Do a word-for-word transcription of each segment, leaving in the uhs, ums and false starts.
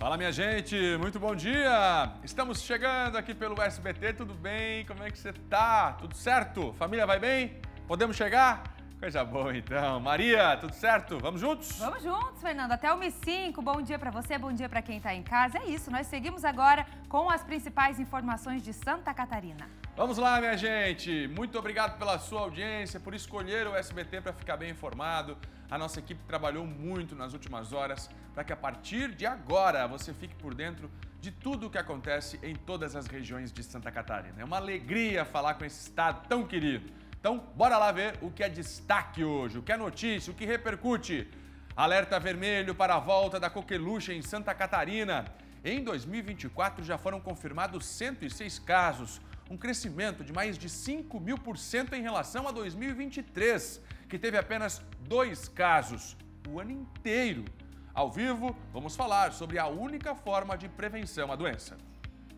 Fala, minha gente, muito bom dia! Estamos chegando aqui pelo S B T, tudo bem? Como é que você tá? Tudo certo? Família vai bem? Podemos chegar? Coisa boa, então. Maria, tudo certo? Vamos juntos? Vamos juntos, Fernando. Até uma e cinco. Bom dia para você, bom dia para quem está em casa. É isso, nós seguimos agora com as principais informações de Santa Catarina. Vamos lá, minha gente. Muito obrigado pela sua audiência, por escolher o S B T para ficar bem informado. A nossa equipe trabalhou muito nas últimas horas para que a partir de agora você fique por dentro de tudo o que acontece em todas as regiões de Santa Catarina. É uma alegria falar com esse estado tão querido. Então, bora lá ver o que é destaque hoje, o que é notícia, o que repercute. Alerta vermelho para a volta da coqueluche em Santa Catarina. Em dois mil e vinte e quatro já foram confirmados cento e seis casos, um crescimento de mais de cinco mil por cento em relação a dois mil e vinte e três, que teve apenas dois casos o ano inteiro. Ao vivo, vamos falar sobre a única forma de prevenção à doença.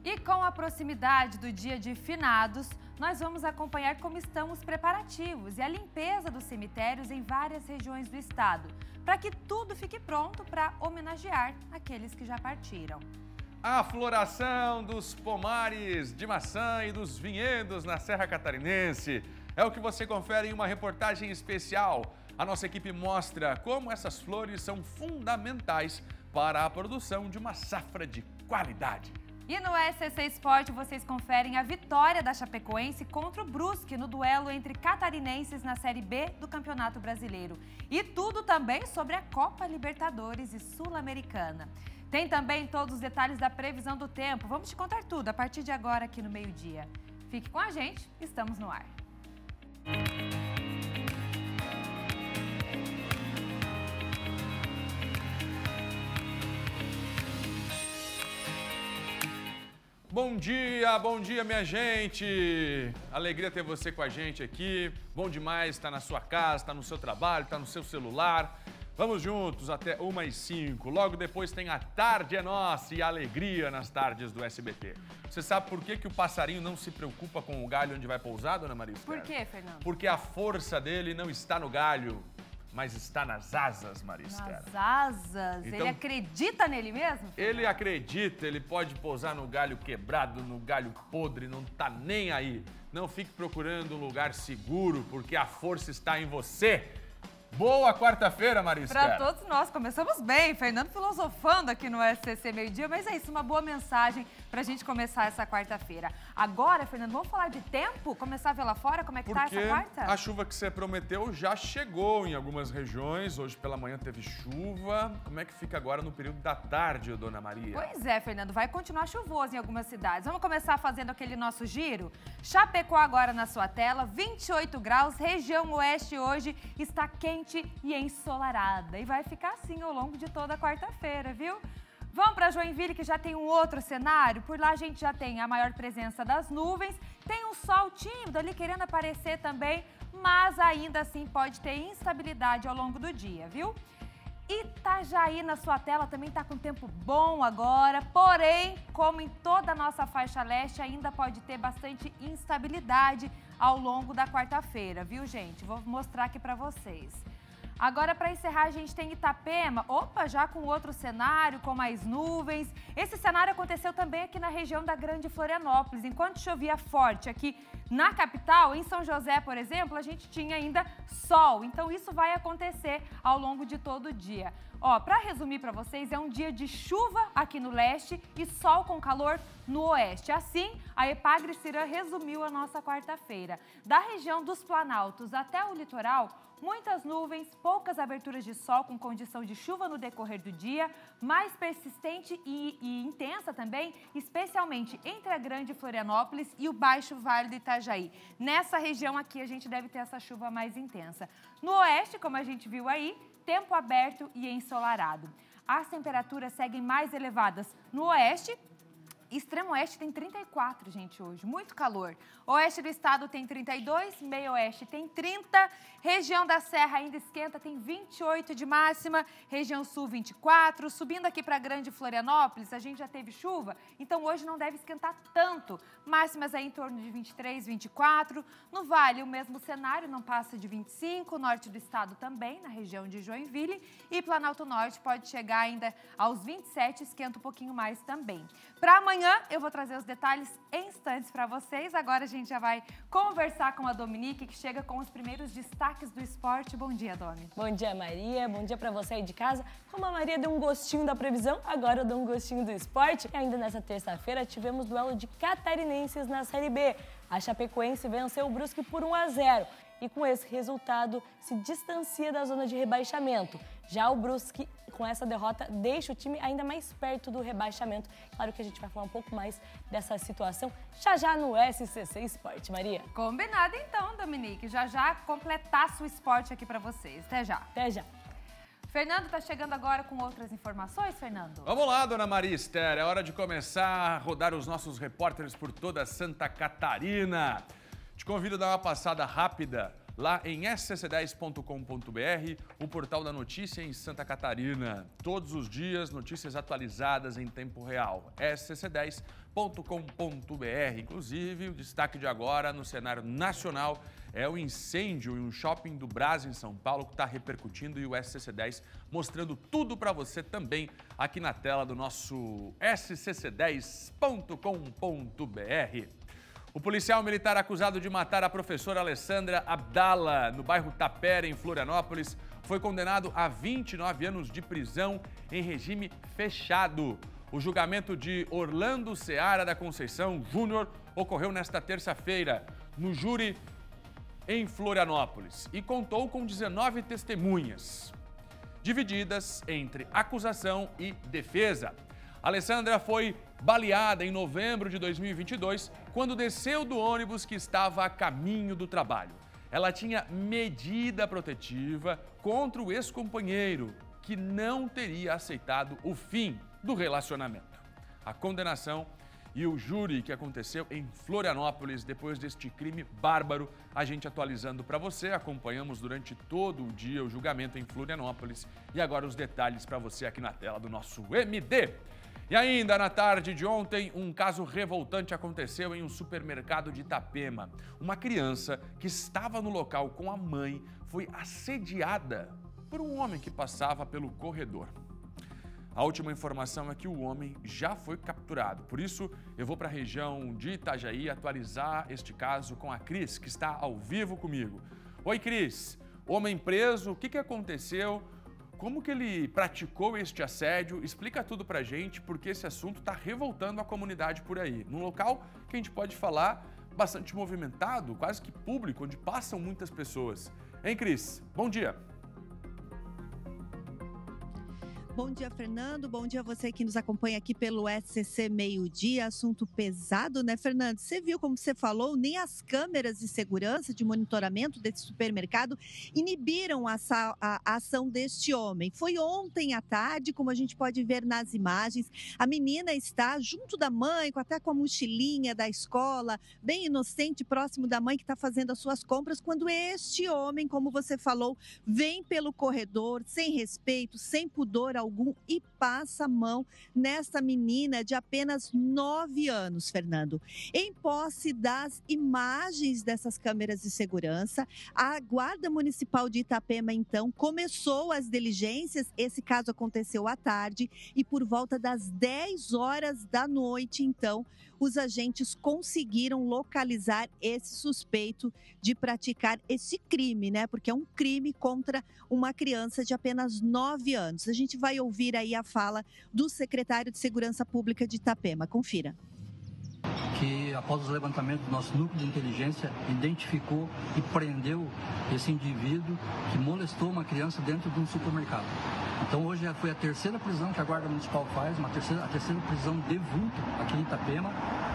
E com a proximidade do dia de finados, nós vamos acompanhar como estão os preparativos e a limpeza dos cemitérios em várias regiões do estado, para que tudo fique pronto para homenagear aqueles que já partiram. A floração dos pomares de maçã e dos vinhedos na Serra Catarinense é o que você confere em uma reportagem especial. A nossa equipe mostra como essas flores são fundamentais para a produção de uma safra de qualidade. E no S C C Sport vocês conferem a vitória da Chapecoense contra o Brusque no duelo entre catarinenses na Série B do Campeonato Brasileiro. E tudo também sobre a Copa Libertadores e Sul-Americana. Tem também todos os detalhes da previsão do tempo. Vamos te contar tudo a partir de agora aqui no meio-dia. Fique com a gente, estamos no ar. Bom dia, bom dia, minha gente! Alegria ter você com a gente aqui. Bom demais estar na sua casa, estar no seu trabalho, estar no seu celular. Vamos juntos até uma e cinco. Logo depois tem a Tarde é Nossa e a alegria nas tardes do S B T. Você sabe por que, que o passarinho não se preocupa com o galho onde vai pousar, dona Marisca? Por quê, Fernando? Porque a força dele não está no galho, mas está nas asas, Marisca. Nas asas? Então, ele acredita nele mesmo? Ele acredita, ele pode pousar no galho quebrado, no galho podre, não tá nem aí. Não fique procurando um lugar seguro, porque a força está em você. Boa quarta-feira, Marisca. Para todos nós, começamos bem, Fernando filosofando aqui no S C C Meio Dia, mas é isso, uma boa mensagem pra gente começar essa quarta-feira. Agora, Fernando, vamos falar de tempo? Começar pela fora, como é que Porque tá essa quarta? A chuva que você prometeu já chegou em algumas regiões, hoje pela manhã teve chuva. Como é que fica agora no período da tarde, dona Maria? Pois é, Fernando, vai continuar chuvoso em algumas cidades. Vamos começar fazendo aquele nosso giro? Chapecó agora na sua tela, vinte e oito graus, região oeste hoje está quente e ensolarada. E vai ficar assim ao longo de toda a quarta-feira, viu? Vamos para Joinville, que já tem um outro cenário. Por lá a gente já tem a maior presença das nuvens, tem um sol tímido ali querendo aparecer também, mas ainda assim pode ter instabilidade ao longo do dia, viu? Itajaí na sua tela também está com tempo bom agora, porém, como em toda a nossa faixa leste, ainda pode ter bastante instabilidade ao longo da quarta-feira, viu, gente? Vou mostrar aqui para vocês. Agora, para encerrar, a gente tem Itapema, opa, já com outro cenário, com mais nuvens. Esse cenário aconteceu também aqui na região da Grande Florianópolis. Enquanto chovia forte aqui na capital, em São José, por exemplo, a gente tinha ainda sol. Então, isso vai acontecer ao longo de todo o dia. Ó, para resumir para vocês, é um dia de chuva aqui no leste e sol com calor no oeste. Assim, a Epagre-Cirã resumiu a nossa quarta-feira. Da região dos Planaltos até o litoral, muitas nuvens, poucas aberturas de sol com condição de chuva no decorrer do dia, mais persistente e, e intensa também, especialmente entre a Grande Florianópolis e o Baixo Vale do Itajaí. Nessa região aqui a gente deve ter essa chuva mais intensa. No oeste, como a gente viu aí, tempo aberto e ensolarado. As temperaturas seguem mais elevadas no oeste Extremo Oeste tem trinta e quatro, gente, hoje. Muito calor. Oeste do estado tem trinta e dois, meio oeste tem trinta. Região da Serra ainda esquenta, tem vinte e oito de máxima. Região Sul, vinte e quatro. Subindo aqui para Grande Florianópolis, a gente já teve chuva, então hoje não deve esquentar tanto. Máximas aí em torno de vinte e três, vinte e quatro. No Vale, o mesmo cenário, não passa de vinte e cinco. Norte do estado também, na região de Joinville. E Planalto Norte pode chegar ainda aos vinte e sete, esquenta um pouquinho mais também. Para amanhã, eu vou trazer os detalhes em instantes para vocês. Agora a gente já vai conversar com a Dominique, que chega com os primeiros destaques do esporte. Bom dia, Domi. Bom dia, Maria. Bom dia para você aí de casa. Como a Maria deu um gostinho da previsão, agora eu dou um gostinho do esporte. E ainda nessa terça-feira tivemos duelo de catarinenses na Série B. A Chapecoense venceu o Brusque por um a zero. E com esse resultado se distancia da zona de rebaixamento. Já o Brusque, com essa derrota, deixa o time ainda mais perto do rebaixamento. Claro que a gente vai falar um pouco mais dessa situação já já no S C C Esporte, Maria. Combinado então, Dominique. Já já completaço o esporte aqui para vocês. Até já. Até já. Fernando está chegando agora com outras informações, Fernando. Vamos lá, dona Maria Esther. É hora de começar a rodar os nossos repórteres por toda Santa Catarina. Te convido a dar uma passada rápida lá em S C C dez ponto com ponto B R, o portal da notícia em Santa Catarina. Todos os dias, notícias atualizadas em tempo real. S C C dez ponto com ponto B R. Inclusive, o destaque de agora no cenário nacional é o incêndio em um shopping do Brás, em São Paulo, que está repercutindo, e o S C C dez mostrando tudo para você também aqui na tela do nosso S C C dez ponto com ponto B R. O policial militar acusado de matar a professora Alessandra Abdala, no bairro Tapera, em Florianópolis, foi condenado a vinte e nove anos de prisão em regime fechado. O julgamento de Orlando Seara da Conceição Júnior ocorreu nesta terça-feira no júri em Florianópolis e contou com dezenove testemunhas, divididas entre acusação e defesa. Alessandra foi baleada em novembro de dois mil e vinte e dois, quando desceu do ônibus que estava a caminho do trabalho. Ela tinha medida protetiva contra o ex-companheiro, que não teria aceitado o fim do relacionamento. A condenação e o júri que aconteceu em Florianópolis depois deste crime bárbaro. A gente atualizando para você, acompanhamos durante todo o dia o julgamento em Florianópolis e agora os detalhes para você aqui na tela do nosso M D. E ainda na tarde de ontem, um caso revoltante aconteceu em um supermercado de Itapema. Uma criança que estava no local com a mãe foi assediada por um homem que passava pelo corredor. A última informação é que o homem já foi capturado. Por isso, eu vou para a região de Itajaí atualizar este caso com a Cris, que está ao vivo comigo. Oi, Cris. Homem preso, o que que aconteceu? Como que ele praticou este assédio? Explica tudo pra gente, porque esse assunto está revoltando a comunidade por aí. Num local que a gente pode falar bastante movimentado, quase que público, onde passam muitas pessoas. Hein, Cris? Bom dia! Bom dia, Fernando. Bom dia a você que nos acompanha aqui pelo S C C Meio Dia. Assunto pesado, né, Fernando? Você viu, como você falou, nem as câmeras de segurança, de monitoramento desse supermercado inibiram a, a, a ação deste homem. Foi ontem à tarde, como a gente pode ver nas imagens, a menina está junto da mãe, até com a mochilinha da escola, bem inocente, próximo da mãe que está fazendo as suas compras, quando este homem, como você falou, vem pelo corredor, sem respeito, sem pudor algum, e passa a mão nesta menina de apenas nove anos, Fernando. Em posse das imagens dessas câmeras de segurança, a Guarda Municipal de Itapema, então, começou as diligências. Esse caso aconteceu à tarde e por volta das dez horas da noite, então, os agentes conseguiram localizar esse suspeito de praticar esse crime, né? Porque é um crime contra uma criança de apenas nove anos. A gente vai Vai ouvir aí a fala do secretário de Segurança Pública de Itapema. Confira. Que após o levantamento do nosso núcleo de inteligência, identificou e prendeu esse indivíduo que molestou uma criança dentro de um supermercado. Então hoje foi a terceira prisão que a Guarda Municipal faz, uma terceira, a terceira prisão de vulto aqui em Itapema,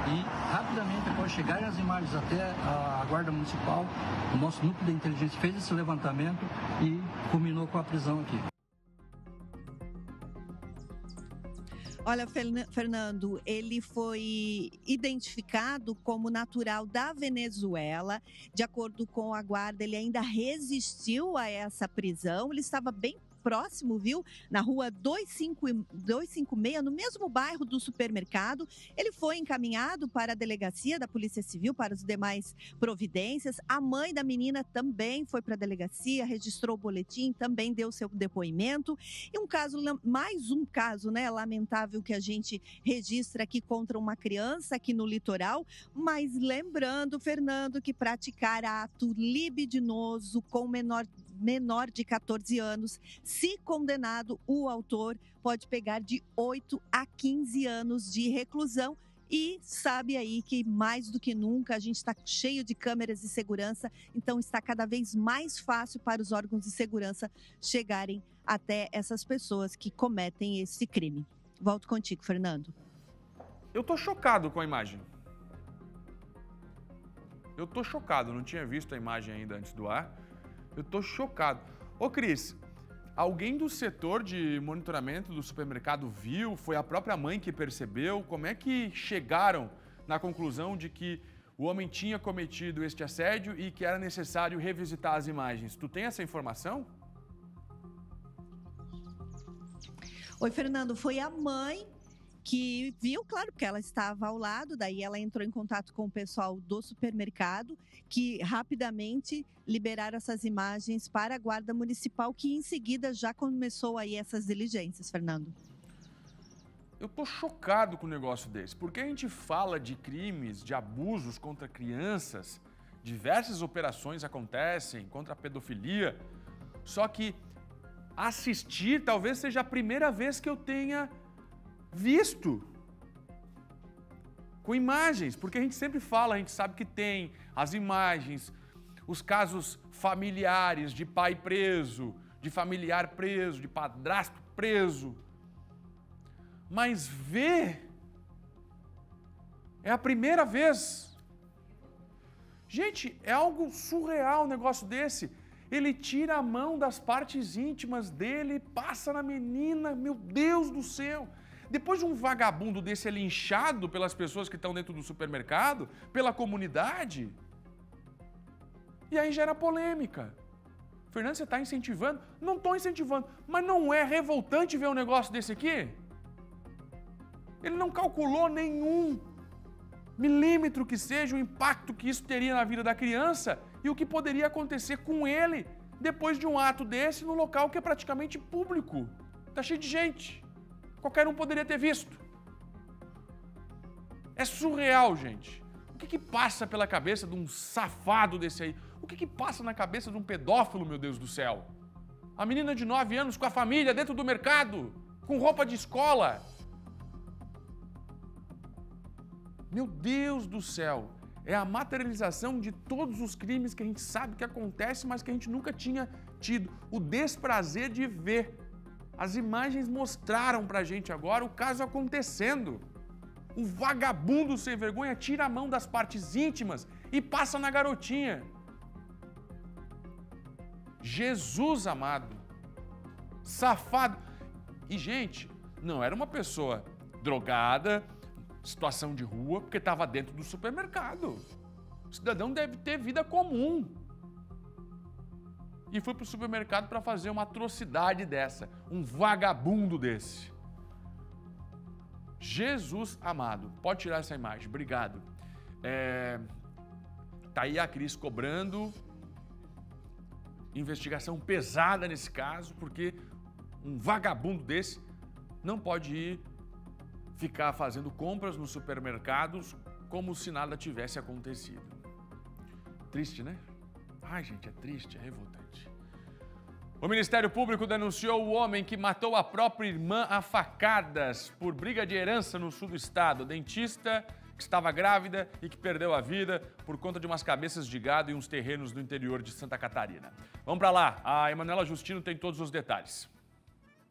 e rapidamente, após chegarem as imagens até a Guarda Municipal, o nosso núcleo de inteligência fez esse levantamento e culminou com a prisão aqui. Olha, Fernando, ele foi identificado como natural da Venezuela. De acordo com a guarda, ele ainda resistiu a essa prisão. Ele estava bem próximo, viu? Na rua duzentos e cinquenta e seis, no mesmo bairro do supermercado. Ele foi encaminhado para a delegacia da Polícia Civil, para as demais providências. A mãe da menina também foi para a delegacia, registrou o boletim, também deu seu depoimento. E um caso, mais um caso, né, lamentável que a gente registra aqui contra uma criança aqui no litoral. Mas lembrando, Fernando, que praticar ato libidinoso com menor menor de catorze anos, se condenado, o autor pode pegar de oito a quinze anos de reclusão. E sabe aí que mais do que nunca a gente está cheio de câmeras de segurança, então está cada vez mais fácil para os órgãos de segurança chegarem até essas pessoas que cometem esse crime. Volto contigo, Fernando. Eu tô chocado com a imagem. Eu tô chocado, não tinha visto a imagem ainda antes do ar. Eu tô chocado. Ô, Cris, alguém do setor de monitoramento do supermercado viu? Foi a própria mãe que percebeu? Como é que chegaram na conclusão de que o homem tinha cometido este assédio e que era necessário revisitar as imagens? Tu tem essa informação? Oi, Fernando, foi a mãe que viu, claro, porque ela estava ao lado, daí ela entrou em contato com o pessoal do supermercado, que rapidamente liberaram essas imagens para a Guarda Municipal, que em seguida já começou aí essas diligências, Fernando. Eu tô chocado com um negócio desse, porque a gente fala de crimes, de abusos contra crianças, diversas operações acontecem contra a pedofilia, só que assistir talvez seja a primeira vez que eu tenha visto com imagens, porque a gente sempre fala, a gente sabe que tem as imagens, os casos familiares de pai preso, de familiar preso, de padrasto preso, mas ver é a primeira vez. Gente, é algo surreal um negócio desse. Ele tira a mão das partes íntimas dele, passa na menina, meu Deus do céu. Depois de um vagabundo desse é linchado pelas pessoas que estão dentro do supermercado, pela comunidade, e aí gera polêmica. Fernando, você está incentivando? Não estou incentivando, mas não é revoltante ver um negócio desse aqui? Ele não calculou nenhum milímetro que seja o impacto que isso teria na vida da criança e o que poderia acontecer com ele depois de um ato desse no local que é praticamente público. Está cheio de gente. Qualquer um poderia ter visto. É surreal, gente. O que que passa pela cabeça de um safado desse aí? O que que passa na cabeça de um pedófilo, meu Deus do céu? A menina de nove anos com a família dentro do mercado, com roupa de escola. Meu Deus do céu. É a materialização de todos os crimes que a gente sabe que acontece, mas que a gente nunca tinha tido o desprazer de ver. As imagens mostraram pra gente agora o caso acontecendo. Um vagabundo sem vergonha tira a mão das partes íntimas e passa na garotinha. Jesus amado. Safado. E, gente, não era uma pessoa drogada, situação de rua, porque estava dentro do supermercado. O cidadão deve ter vida comum. E foi pro supermercado para fazer uma atrocidade dessa, um vagabundo desse. Jesus amado, pode tirar essa imagem, obrigado. É... Tá aí a Cris cobrando investigação pesada nesse caso, porque um vagabundo desse não pode ir ficar fazendo compras nos supermercados como se nada tivesse acontecido. Triste, né? Ai, gente, é triste, é revoltante. O Ministério Público denunciou o homem que matou a própria irmã a facadas por briga de herança no sul do estado. Dentista que estava grávida e que perdeu a vida por conta de umas cabeças de gado e uns terrenos no interior de Santa Catarina. Vamos para lá, a Emanuela Justino tem todos os detalhes.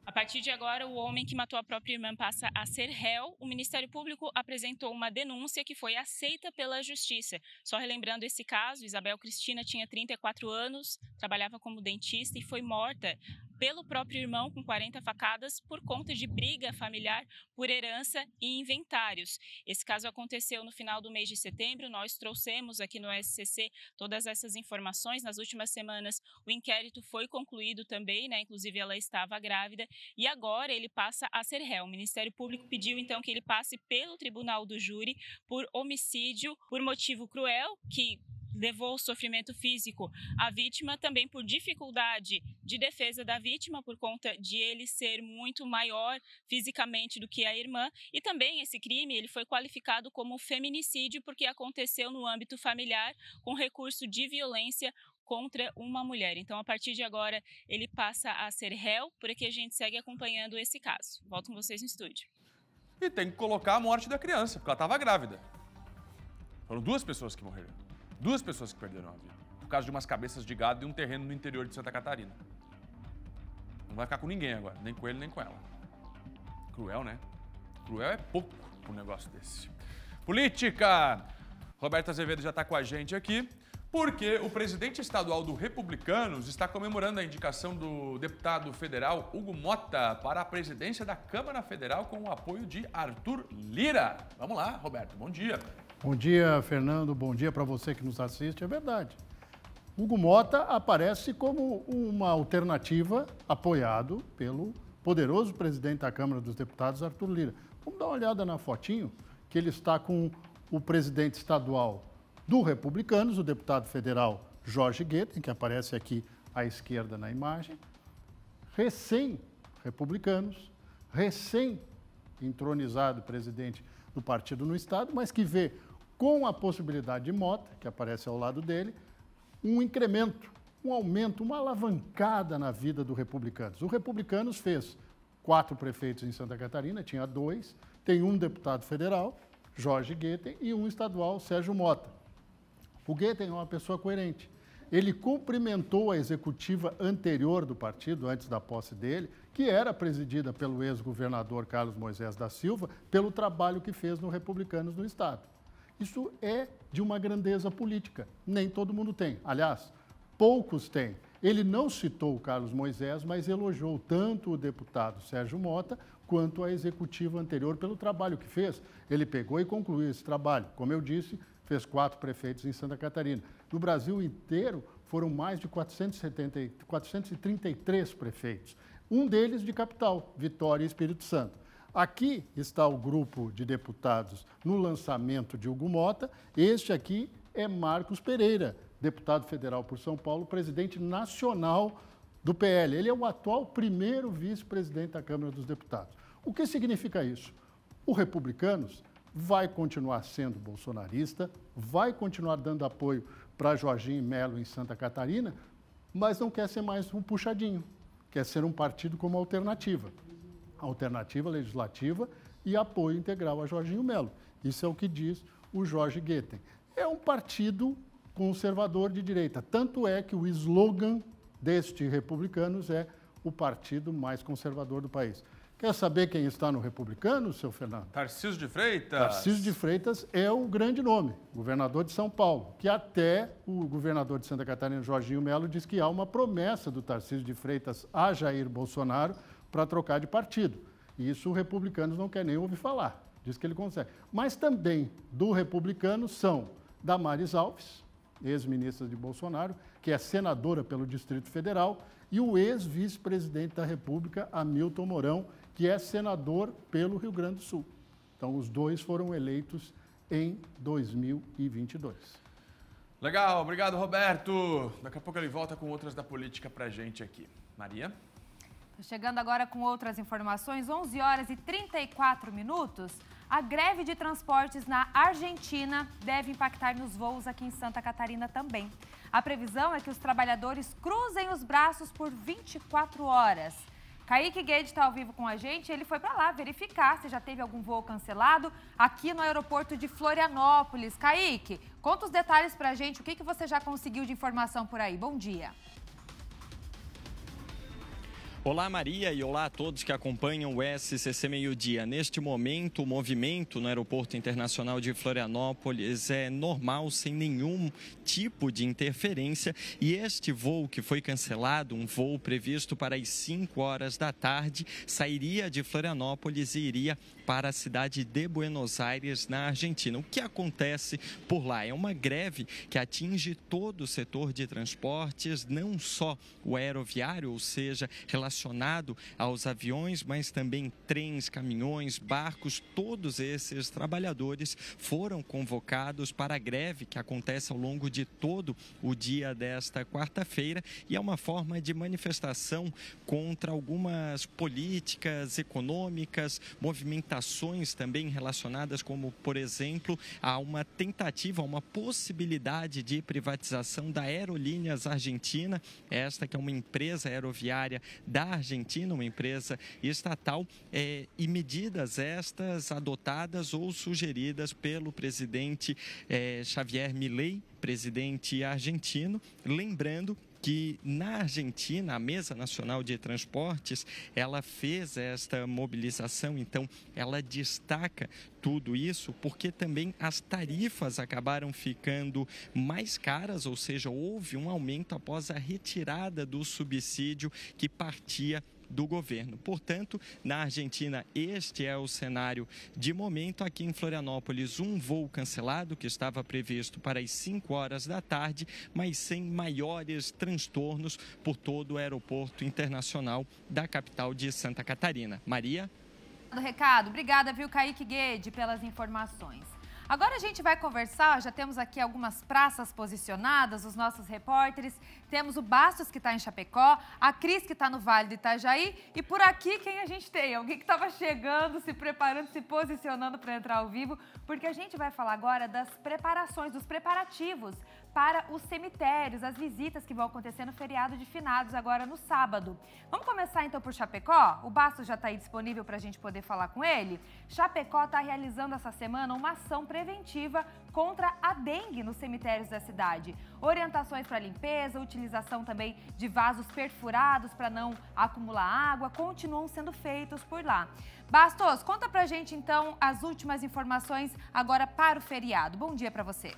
A partir de agora, o homem que matou a própria irmã passa a ser réu. O Ministério Público apresentou uma denúncia que foi aceita pela Justiça. Só relembrando esse caso, Isabel Cristina tinha trinta e quatro anos, trabalhava como dentista e foi morta pelo próprio irmão com quarenta facadas por conta de briga familiar por herança e inventários. Esse caso aconteceu no final do mês de setembro. Nós trouxemos aqui no S C C todas essas informações. Nas últimas semanas, o inquérito foi concluído também, né? Inclusive, ela estava grávida e agora ele passa a ser réu. O Ministério Público pediu, então, que ele passe pelo Tribunal do Júri por homicídio por motivo cruel, que levou o sofrimento físico à vítima, também por dificuldade de defesa da vítima, por conta de ele ser muito maior fisicamente do que a irmã, e também esse crime ele foi qualificado como feminicídio porque aconteceu no âmbito familiar com recurso de violência contra uma mulher. Então, a partir de agora, ele passa a ser réu, porque a gente segue acompanhando esse caso. Volto com vocês no estúdio. E tem que colocar a morte da criança, porque ela estava grávida. Foram duas pessoas que morreram. Duas pessoas que perderam a vida, por causa de umas cabeças de gado e um terreno no interior de Santa Catarina. Não vai ficar com ninguém agora, nem com ele, nem com ela. Cruel, né? Cruel é pouco para um negócio desse. Política! Roberto Azevedo já está com a gente aqui, porque o presidente estadual do Republicanos está comemorando a indicação do deputado federal Hugo Motta para a presidência da Câmara Federal com o apoio de Arthur Lira. Vamos lá, Roberto, bom dia. Bom dia, Fernando. Bom dia para você que nos assiste. É verdade. Hugo Motta aparece como uma alternativa apoiado pelo poderoso presidente da Câmara dos Deputados, Arthur Lira. Vamos dar uma olhada na fotinho, que ele está com o presidente estadual do Republicanos, o deputado federal Jorge Guetem, que aparece aqui à esquerda na imagem, recém-republicanos, recém-entronizado presidente do partido no estado, mas que vê com a possibilidade de Motta, que aparece ao lado dele, um incremento, um aumento, uma alavancada na vida do Republicanos. O Republicanos fez quatro prefeitos em Santa Catarina, tinha dois, tem um deputado federal, Jorge Guetem, e um estadual, Sérgio Motta. O Guetem é uma pessoa coerente. Ele cumprimentou a executiva anterior do partido, antes da posse dele, que era presidida pelo ex-governador Carlos Moisés da Silva, pelo trabalho que fez no Republicanos no estado. Isso é de uma grandeza política, nem todo mundo tem. Aliás, poucos têm. Ele não citou o Carlos Moisés, mas elogiou tanto o deputado Sérgio Motta quanto a executiva anterior pelo trabalho que fez. Ele pegou e concluiu esse trabalho. Como eu disse, fez quatro prefeitos em Santa Catarina. No Brasil inteiro, foram mais de quatrocentos e setenta, quatrocentos e trinta e três prefeitos, um deles de capital, Vitória e Espírito Santo. Aqui está o grupo de deputados no lançamento de Hugo Motta. Este aqui é Marcos Pereira, deputado federal por São Paulo, presidente nacional do P L. Ele é o atual primeiro vice-presidente da Câmara dos Deputados. O que significa isso? O Republicanos vai continuar sendo bolsonarista, vai continuar dando apoio para Jorginho Melo em Santa Catarina, mas não quer ser mais um puxadinho, quer ser um partido como alternativa. Alternativa legislativa e apoio integral a Jorginho Melo. Isso é o que diz o Jorge Guetem. É um partido conservador de direita, tanto é que o slogan deste Republicanos é o partido mais conservador do país. Quer saber quem está no Republicanos, seu Fernando? Tarcísio de Freitas. Tarcísio de Freitas é o grande nome, governador de São Paulo, que até o governador de Santa Catarina, Jorginho Melo, diz que há uma promessa do Tarcísio de Freitas a Jair Bolsonaro para trocar de partido. E isso o Republicanos não quer nem ouvir falar, diz que ele consegue. Mas também do Republicanos são Damares Alves, ex-ministra de Bolsonaro, que é senadora pelo Distrito Federal, e o ex-vice-presidente da República, Hamilton Mourão, que é senador pelo Rio Grande do Sul. Então, os dois foram eleitos em dois mil e vinte e dois. Legal, obrigado, Roberto. Daqui a pouco ele volta com outras da política pra gente aqui. Maria? Chegando agora com outras informações, onze horas e trinta e quatro minutos. A greve de transportes na Argentina deve impactar nos voos aqui em Santa Catarina também. A previsão é que os trabalhadores cruzem os braços por vinte e quatro horas. Kaique Guedes está ao vivo com a gente, ele foi para lá verificar se já teve algum voo cancelado aqui no aeroporto de Florianópolis. Kaique, conta os detalhes para a gente, o que, que você já conseguiu de informação por aí. Bom dia. Olá Maria e olá a todos que acompanham o S C C Meio-Dia. Neste momento, o movimento no Aeroporto Internacional de Florianópolis é normal, sem nenhum tipo de interferência. E este voo que foi cancelado, um voo previsto para as cinco horas da tarde, sairia de Florianópolis e iria para a cidade de Buenos Aires, na Argentina. O que acontece por lá? É uma greve que atinge todo o setor de transportes, não só o aeroviário, ou seja, relacionado relacionado aos aviões, mas também trens, caminhões, barcos. Todos esses trabalhadores foram convocados para a greve que acontece ao longo de todo o dia desta quarta-feira e é uma forma de manifestação contra algumas políticas econômicas, movimentações também relacionadas, como por exemplo, a uma tentativa, uma possibilidade de privatização da Aerolíneas Argentina, esta que é uma empresa aeroviária da Argentina, uma empresa estatal, é, e medidas estas adotadas ou sugeridas pelo presidente é, Javier Milei, presidente argentino, lembrando que na Argentina, a Mesa Nacional de Transportes, ela fez esta mobilização, então ela destaca tudo isso porque também as tarifas acabaram ficando mais caras, ou seja, houve um aumento após a retirada do subsídio que partia do governo. Portanto, na Argentina, este é o cenário de momento. Aqui em Florianópolis, um voo cancelado que estava previsto para as cinco horas da tarde, mas sem maiores transtornos por todo o aeroporto internacional da capital de Santa Catarina. Maria? Do recado. Obrigada, viu, Kaique Guede, pelas informações. Agora a gente vai conversar, já temos aqui algumas praças posicionadas, os nossos repórteres, temos o Bastos que está em Chapecó, a Cris que está no Vale do Itajaí e por aqui quem a gente tem? Alguém que estava chegando, se preparando, se posicionando para entrar ao vivo, porque a gente vai falar agora das preparações, dos preparativos para os cemitérios, as visitas que vão acontecer no feriado de finados agora no sábado. Vamos começar então por Chapecó? O Bastos já está aí disponível para a gente poder falar com ele? Chapecó está realizando essa semana uma ação preventiva contra a dengue nos cemitérios da cidade. Orientações para limpeza, utilização também de vasos perfurados para não acumular água, continuam sendo feitos por lá. Bastos, conta para a gente então as últimas informações agora para o feriado. Bom dia para você.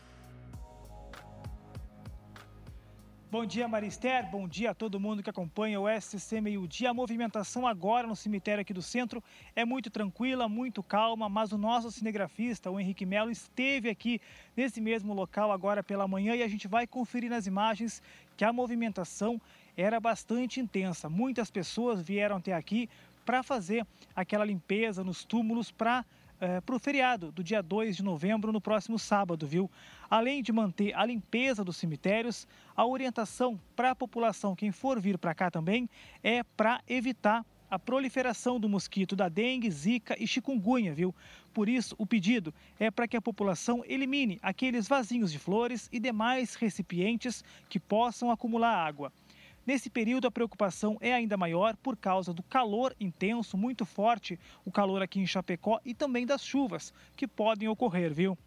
Bom dia, Marister. Bom dia a todo mundo que acompanha o S C C Meio-Dia. A movimentação agora no cemitério aqui do centro é muito tranquila, muito calma, mas o nosso cinegrafista, o Henrique Melo, esteve aqui nesse mesmo local agora pela manhã e a gente vai conferir nas imagens que a movimentação era bastante intensa. Muitas pessoas vieram até aqui para fazer aquela limpeza nos túmulos para... É, para o feriado do dia dois de novembro, no próximo sábado, viu? Além de manter a limpeza dos cemitérios, a orientação para a população, quem for vir para cá também, é para evitar a proliferação do mosquito da dengue, zika e chikungunya, viu? Por isso, o pedido é para que a população elimine aqueles vasinhos de flores e demais recipientes que possam acumular água. Nesse período, a preocupação é ainda maior por causa do calor intenso, muito forte, o calor aqui em Chapecó e também das chuvas que podem ocorrer, viu?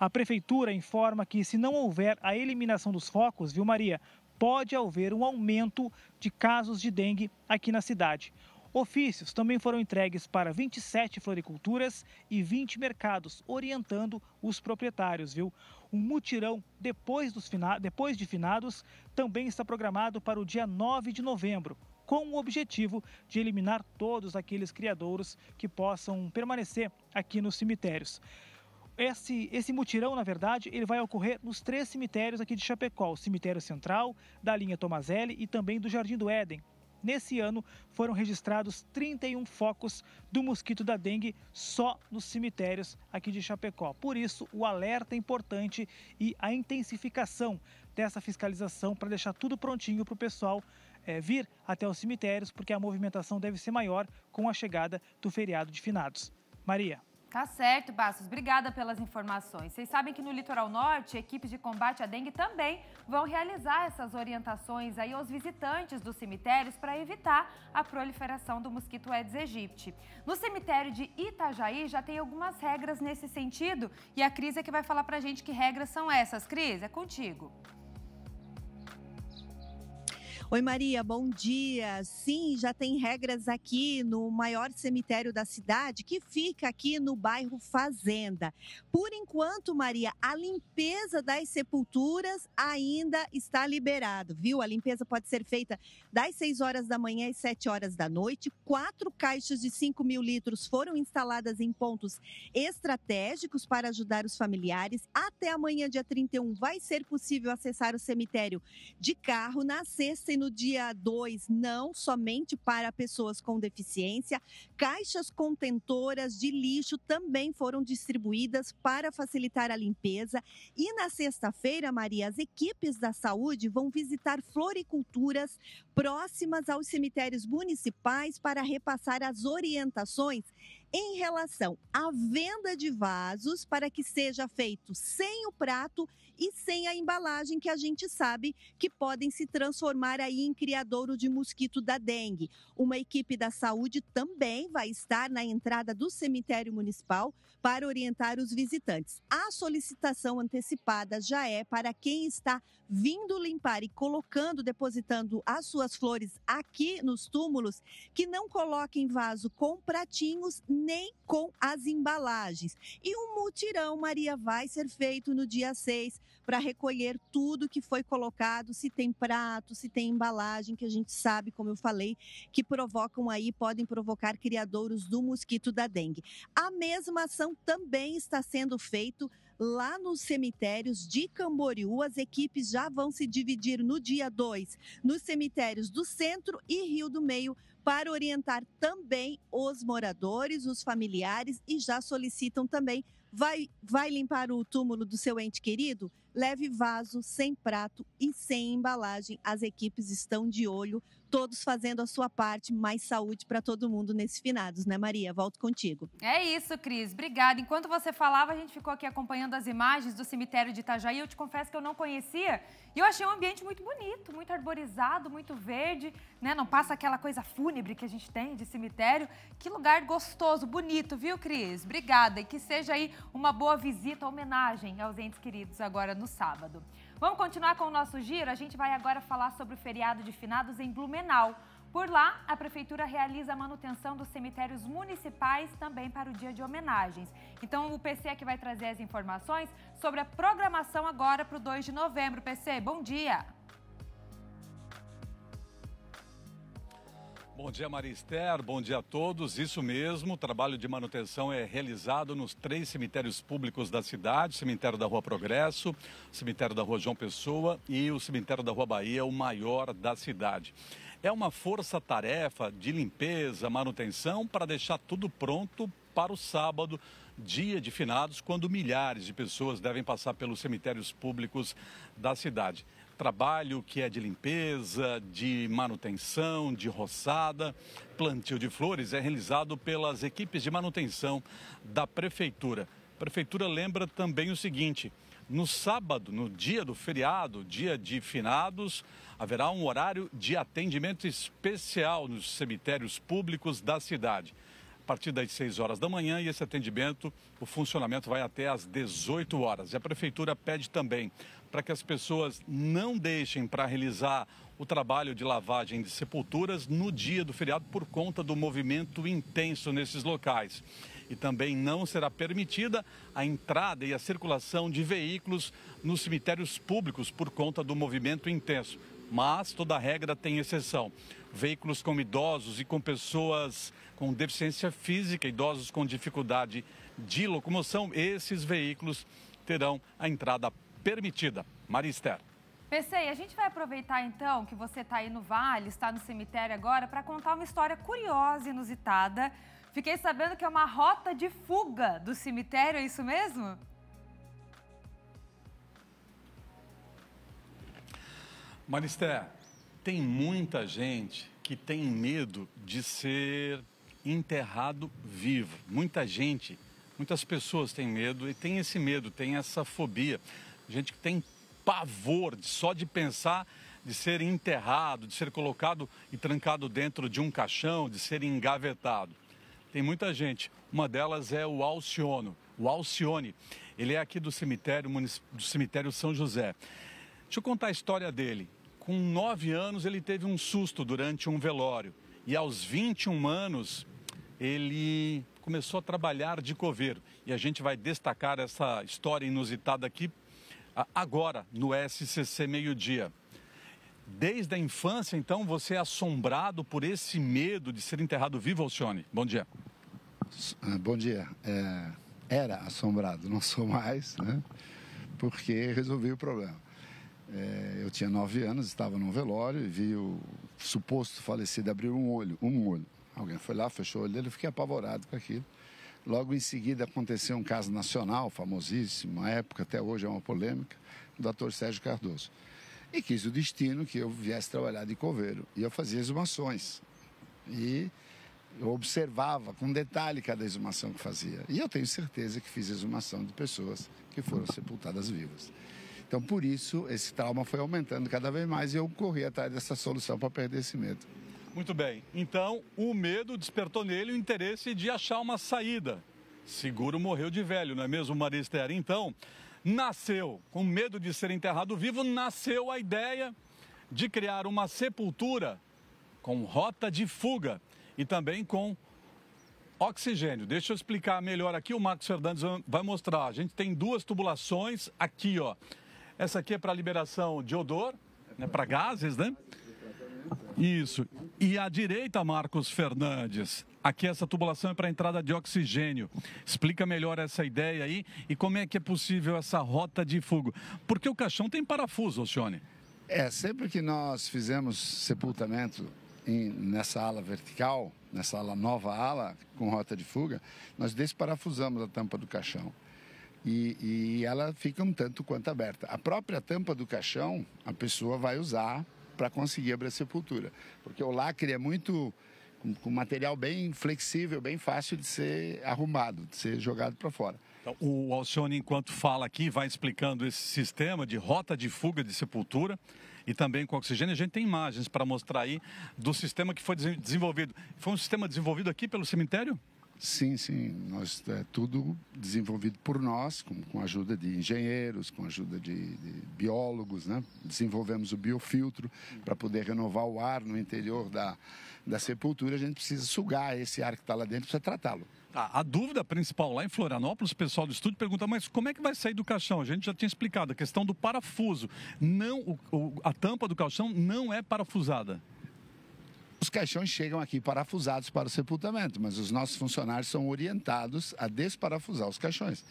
A prefeitura informa que se não houver a eliminação dos focos, viu, Maria, pode haver um aumento de casos de dengue aqui na cidade. Ofícios também foram entregues para vinte e sete floriculturas e vinte mercados, orientando os proprietários, viu? Um mutirão depois, dos fina... depois de finados também está programado para o dia nove de novembro, com o objetivo de eliminar todos aqueles criadouros que possam permanecer aqui nos cemitérios. Esse, esse mutirão, na verdade, ele vai ocorrer nos três cemitérios aqui de Chapecó, o cemitério central, da linha Tomazelli e também do Jardim do Éden. Nesse ano, foram registrados trinta e um focos do mosquito da dengue só nos cemitérios aqui de Chapecó. Por isso, o alerta é importante e a intensificação dessa fiscalização para deixar tudo prontinho para o pessoal é, vir até os cemitérios, porque a movimentação deve ser maior com a chegada do feriado de finados. Maria. Tá certo, Bastos. Obrigada pelas informações. Vocês sabem que no Litoral Norte, equipes de combate à dengue também vão realizar essas orientações aí aos visitantes dos cemitérios para evitar a proliferação do mosquito Aedes aegypti. No cemitério de Itajaí já tem algumas regras nesse sentido e a Cris é que vai falar pra gente que regras são essas. Cris, é contigo. Oi Maria, bom dia. Sim, já tem regras aqui no maior cemitério da cidade, que fica aqui no bairro Fazenda. Por enquanto, Maria, a limpeza das sepulturas ainda está liberada, viu? A limpeza pode ser feita das seis horas da manhã às sete horas da noite. Quatro caixas de cinco mil litros foram instaladas em pontos estratégicos para ajudar os familiares. Até amanhã, dia trinta e um, vai ser possível acessar o cemitério de carro. Na sexta e no dia dois, não, somente para pessoas com deficiência. Caixas contentoras de lixo também foram distribuídas para facilitar a limpeza. E na sexta-feira, Maria, as equipes da saúde vão visitar floriculturas próximas aos cemitérios municipais para repassar as orientações em relação à venda de vasos, para que seja feito sem o prato e sem a embalagem, que a gente sabe que podem se transformar aí em criadouro de mosquito da dengue. Uma equipe da saúde também vai estar na entrada do cemitério municipal para orientar os visitantes. A solicitação antecipada já é para quem está vindo limpar e colocando, depositando as suas flores aqui nos túmulos, que não coloquem vaso com pratinhos nem com as embalagens. E um mutirão, Maria, vai ser feito no dia seis para recolher tudo que foi colocado, se tem prato, se tem embalagem, que a gente sabe, como eu falei, que provocam aí, podem provocar criadouros do mosquito da dengue. A mesma ação também está sendo feita lá nos cemitérios de Camboriú. As equipes já vão se dividir no dia dois nos cemitérios do Centro e Rio do Meio para orientar também os moradores, os familiares, e já solicitam também, vai, vai limpar o túmulo do seu ente querido? Leve vaso, sem prato e sem embalagem. As equipes estão de olho, todos fazendo a sua parte. Mais saúde para todo mundo nesse finados, né, Maria? Volto contigo. É isso, Cris. Obrigada. Enquanto você falava, a gente ficou aqui acompanhando as imagens do cemitério de Itajaí. Eu te confesso que eu não conhecia e eu achei um ambiente muito bonito, muito arborizado, muito verde, né? Não passa aquela coisa fúnebre que a gente tem de cemitério. Que lugar gostoso, bonito, viu, Cris? Obrigada, e que seja aí uma boa visita, homenagem aos entes queridos agora no sábado. Vamos continuar com o nosso giro? A gente vai agora falar sobre o feriado de finados em Blumenau. Por lá, a prefeitura realiza a manutenção dos cemitérios municipais também para o dia de homenagens. Então, o P C é que vai trazer as informações sobre a programação agora para o dois de novembro. P C, bom dia! Bom dia, Maria Esther. Bom dia a todos. Isso mesmo, o trabalho de manutenção é realizado nos três cemitérios públicos da cidade: o cemitério da Rua Progresso, o cemitério da Rua João Pessoa e o cemitério da Rua Bahia, o maior da cidade. É uma força-tarefa de limpeza, manutenção, para deixar tudo pronto para o sábado, dia de finados, quando milhares de pessoas devem passar pelos cemitérios públicos da cidade. Trabalho que é de limpeza, de manutenção, de roçada, plantio de flores é realizado pelas equipes de manutenção da prefeitura. A prefeitura lembra também o seguinte: no sábado, no dia do feriado, dia de finados, haverá um horário de atendimento especial nos cemitérios públicos da cidade, a partir das seis horas da manhã, e esse atendimento, o funcionamento vai até às dezoito horas. E a prefeitura pede também para que as pessoas não deixem para realizar o trabalho de lavagem de sepulturas no dia do feriado por conta do movimento intenso nesses locais. E também não será permitida a entrada e a circulação de veículos nos cemitérios públicos por conta do movimento intenso. Mas toda regra tem exceção. Veículos com idosos e com pessoas com deficiência física, idosos com dificuldade de locomoção, esses veículos terão a entrada permitida. Maria Esther. P C, a gente vai aproveitar então que você está aí no Vale, está no cemitério agora, para contar uma história curiosa e inusitada. Fiquei sabendo que é uma rota de fuga do cemitério, é isso mesmo? Maria Esther, tem muita gente que tem medo de ser enterrado vivo. Muita gente, muitas pessoas têm medo e tem esse medo, tem essa fobia. Gente que tem pavor só de pensar de ser enterrado, de ser colocado e trancado dentro de um caixão, de ser engavetado. Tem muita gente. Uma delas é o Alciono, o Alcione. Ele é aqui do cemitério, do cemitério São José. Deixa eu contar a história dele. com nove anos, ele teve um susto durante um velório. E aos vinte e um anos, ele começou a trabalhar de coveiro. E a gente vai destacar essa história inusitada aqui agora, no S C C Meio-Dia. Desde a infância, então, você é assombrado por esse medo de ser enterrado vivo, Alcione? Bom dia. Bom dia. É, era assombrado, não sou mais, né? Porque resolvi o problema. É, eu tinha nove anos, estava num velório e vi o suposto falecido abrir um olho, um olho. Alguém foi lá, fechou o olho dele, eu fiquei apavorado com aquilo. Logo em seguida aconteceu um caso nacional, famosíssimo, na época, até hoje é uma polêmica, do doutor Sérgio Cardoso. E quis o destino que eu viesse trabalhar de coveiro. E eu fazia exumações. E eu observava com detalhe cada exumação que fazia. E eu tenho certeza que fiz exumação de pessoas que foram sepultadas vivas. Então, por isso, esse trauma foi aumentando cada vez mais e eu corri atrás dessa solução para perder esse medo. Muito bem. Então, o medo despertou nele o interesse de achar uma saída. Seguro morreu de velho, não é mesmo, Maria Esther? Então... Nasceu, com medo de ser enterrado vivo, nasceu a ideia de criar uma sepultura com rota de fuga e também com oxigênio. Deixa eu explicar melhor aqui, o Marcos Fernandes vai mostrar. A gente tem duas tubulações aqui, ó. Essa aqui é para liberação de odor, né, para gases, né? Isso. E à direita, Marcos Fernandes, aqui essa tubulação é para entrada de oxigênio. Explica melhor essa ideia aí e como é que é possível essa rota de fuga. Porque o caixão tem parafuso, Alcione. É, sempre que nós fizemos sepultamento em, nessa ala vertical, nessa ala nova ala com rota de fuga, nós desparafusamos a tampa do caixão. E, e ela fica um tanto quanto aberta. A própria tampa do caixão, a pessoa vai usar para conseguir abrir a sepultura, porque o lacre é muito, com um material bem flexível, bem fácil de ser arrumado, de ser jogado para fora. Então, o Alcione, enquanto fala aqui, vai explicando esse sistema de rota de fuga de sepultura e também com oxigênio. A gente tem imagens para mostrar aí do sistema que foi desenvolvido. Foi um sistema desenvolvido aqui pelo cemitério? Sim, sim. Nós, é tudo desenvolvido por nós, com, com a ajuda de engenheiros, com a ajuda de, de biólogos, né? Desenvolvemos o biofiltro para poder renovar o ar no interior da, da sepultura. A gente precisa sugar esse ar que está lá dentro, precisa tratá-lo. Ah, a dúvida principal lá em Florianópolis, o pessoal do estúdio pergunta, mas como é que vai sair do caixão? A gente já tinha explicado, a questão do parafuso. Não, o, o, a tampa do caixão não é parafusada. Os caixões chegam aqui parafusados para o sepultamento, mas os nossos funcionários são orientados a desparafusar os caixões.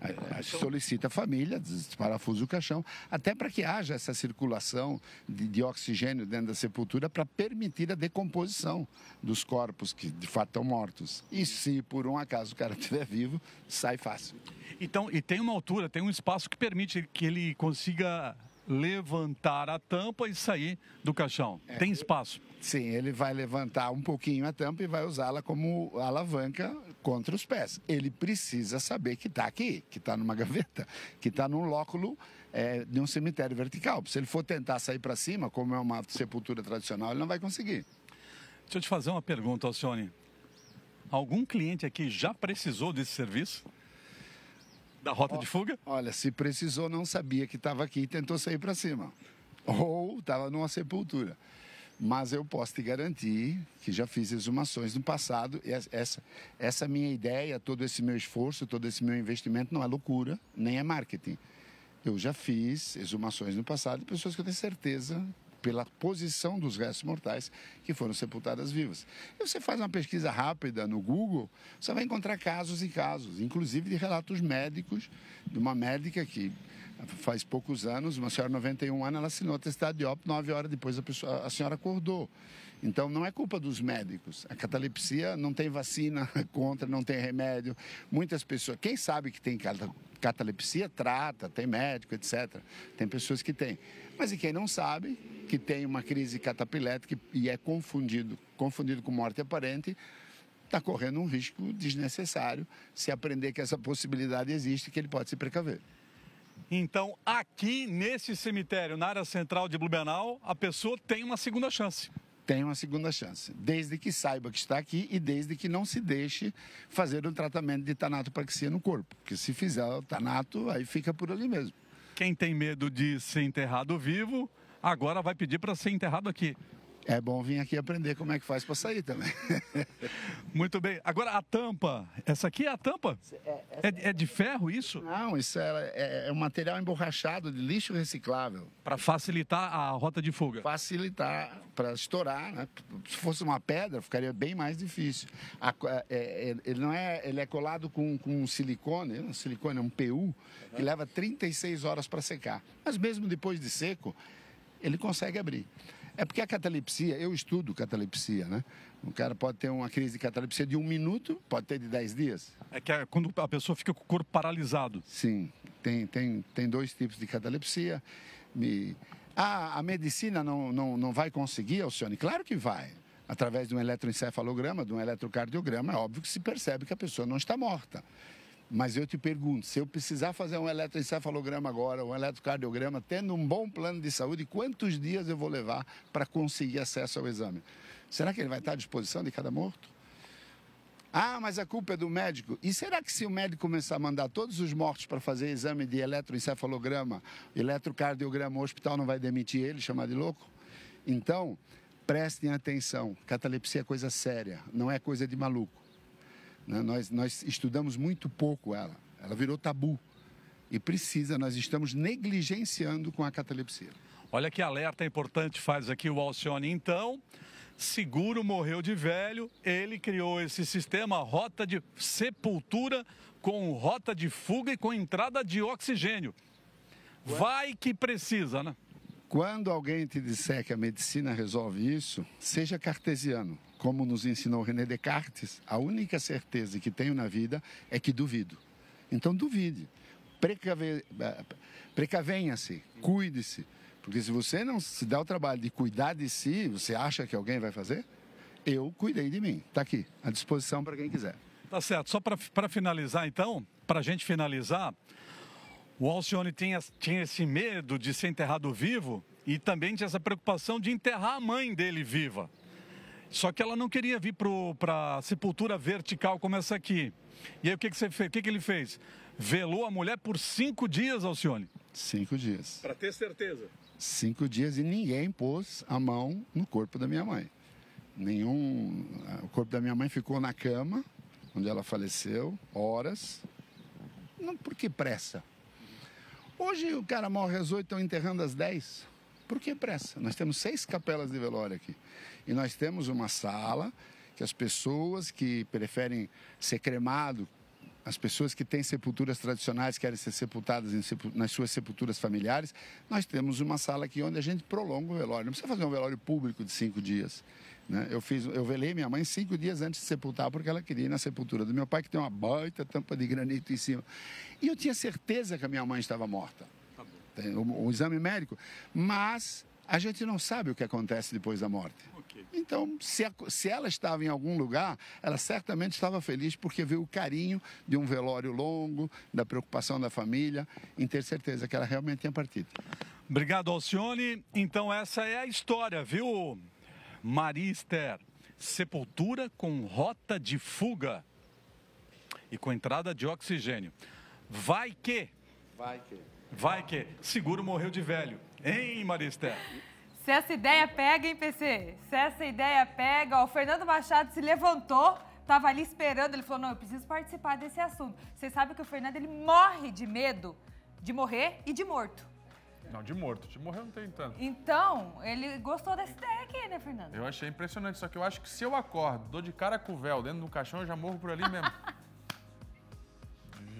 A, a solicita a família, desparafusa o caixão, até para que haja essa circulação de, de oxigênio dentro da sepultura para permitir a decomposição dos corpos que de fato estão mortos. E se por um acaso o cara estiver vivo, sai fácil. Então, e tem uma altura, tem um espaço que permite que ele consiga levantar a tampa e sair do caixão. É, tem espaço? Sim, ele vai levantar um pouquinho a tampa e vai usá-la como alavanca contra os pés. Ele precisa saber que está aqui, que está numa gaveta, que está num lóculo é, de um cemitério vertical. Se ele for tentar sair para cima, como é uma sepultura tradicional, ele não vai conseguir. Deixa eu te fazer uma pergunta, Alcione. Algum cliente aqui já precisou desse serviço? Da rota de fuga? Olha, se precisou, não sabia que estava aqui e tentou sair para cima. Ou estava numa sepultura. Mas eu posso te garantir que já fiz exumações no passado. E essa, essa minha ideia, todo esse meu esforço, todo esse meu investimento não é loucura, nem é marketing. Eu já fiz exumações no passado de pessoas que eu tenho certeza, pela posição dos restos mortais, que foram sepultadas vivas. E você faz uma pesquisa rápida no Google, você vai encontrar casos e casos, inclusive de relatos médicos, de uma médica que faz poucos anos, uma senhora de noventa e um anos, ela assinou atestado de óbito, nove horas depois a, pessoa, a senhora acordou. Então, não é culpa dos médicos. A catalepsia não tem vacina contra, não tem remédio. Muitas pessoas, quem sabe que tem catalepsia, trata, tem médico, etcétera. Tem pessoas que têm. Mas e quem não sabe que tem uma crise catapilética e é confundido, confundido com morte aparente, está correndo um risco desnecessário se aprender que essa possibilidade existe, que ele pode se precaver. Então, aqui nesse cemitério, na área central de Blumenau, a pessoa tem uma segunda chance. Tem uma segunda chance, desde que saiba que está aqui e desde que não se deixe fazer um tratamento de tanatopraxia no corpo, porque se fizer o tanato, aí fica por ali mesmo. Quem tem medo de ser enterrado vivo, agora vai pedir para ser enterrado aqui. É bom vir aqui aprender como é que faz para sair também. Muito bem. Agora a tampa, essa aqui é a tampa? É, é de ferro isso? Não, isso é, é um material emborrachado de lixo reciclável. Para facilitar a rota de fuga? Facilitar, para estourar, né? Se fosse uma pedra, ficaria bem mais difícil. A, é, ele, não é, ele é colado com, com um silicone, um silicone, um P U, uhum, que leva trinta e seis horas para secar. Mas mesmo depois de seco, ele consegue abrir. É porque a catalepsia, eu estudo catalepsia, né? Um cara pode ter uma crise de catalepsia de um minuto, pode ter de dez dias. É que é quando a pessoa fica com o corpo paralisado. Sim, tem, tem, tem dois tipos de catalepsia. E... Ah, a medicina não, não, não vai conseguir, Alcione? Claro que vai. Através de um eletroencefalograma, de um eletrocardiograma, é óbvio que se percebe que a pessoa não está morta. Mas eu te pergunto, se eu precisar fazer um eletroencefalograma agora, um eletrocardiograma, tendo um bom plano de saúde, quantos dias eu vou levar para conseguir acesso ao exame? Será que ele vai estar à disposição de cada morto? Ah, mas a culpa é do médico. E será que se o médico começar a mandar todos os mortos para fazer exame de eletroencefalograma, eletrocardiograma, o hospital não vai demitir ele, chamar de louco? Então, prestem atenção, catalepsia é coisa séria, não é coisa de maluco. Nós, nós estudamos muito pouco ela, ela virou tabu e precisa, nós estamos negligenciando com a catalepsia. Olha que alerta importante faz aqui o Alcione, então, seguro morreu de velho, ele criou esse sistema, rota de sepultura com rota de fuga e com entrada de oxigênio. Vai que precisa, né? Quando alguém te disser que a medicina resolve isso, seja cartesiano. Como nos ensinou René Descartes, a única certeza que tenho na vida é que duvido. Então duvide, Precave... precavenha-se, cuide-se. Porque se você não se dá o trabalho de cuidar de si, você acha que alguém vai fazer? Eu cuidei de mim, está aqui, à disposição para quem quiser. Tá certo, só para finalizar então, para a gente finalizar... O Alcione tinha, tinha esse medo de ser enterrado vivo e também tinha essa preocupação de enterrar a mãe dele viva. Só que ela não queria vir para a sepultura vertical como essa aqui. E aí o que, que, você fez? O que, que ele fez? Velou a mulher por cinco dias, Alcione. Cinco dias. Para ter certeza. Cinco dias e ninguém pôs a mão no corpo da minha mãe. Nenhum... O corpo da minha mãe ficou na cama, onde ela faleceu, horas. Não, por que pressa? Hoje o cara morre às oito, estão enterrando às dez. Por que pressa? Nós temos seis capelas de velório aqui. E nós temos uma sala que as pessoas que preferem ser cremado, as pessoas que têm sepulturas tradicionais, querem ser sepultadas em, nas suas sepulturas familiares, nós temos uma sala aqui onde a gente prolonga o velório. Não precisa fazer um velório público de cinco dias. Né? Eu, fiz, eu velei minha mãe cinco dias antes de sepultar, porque ela queria ir na sepultura do meu pai, que tem uma baita tampa de granito em cima. E eu tinha certeza que a minha mãe estava morta. Tá bom. O, o exame médico. Mas a gente não sabe o que acontece depois da morte. Okay. Então, se, a, se ela estava em algum lugar, ela certamente estava feliz, porque viu o carinho de um velório longo, da preocupação da família, em ter certeza que ela realmente tinha partido. Obrigado, Alcione. Então, essa é a história, viu? Maria Esther, sepultura com rota de fuga e com entrada de oxigênio. Vai que... Vai que... Vai que... Seguro morreu de velho. Hein, Maria Esther? Se essa ideia pega, hein, P C? Se essa ideia pega... Ó, o Fernando Machado se levantou, estava ali esperando. Ele falou, não, eu preciso participar desse assunto. Você sabe que o Fernando, ele morre de medo de morrer e de morto. Não, de morto. De morrer não tem tanto. Então, ele gostou dessa ideia aqui, né, Fernando? Eu achei impressionante, só que eu acho que se eu acordo, dou de cara com o véu dentro do caixão, eu já morro por ali mesmo.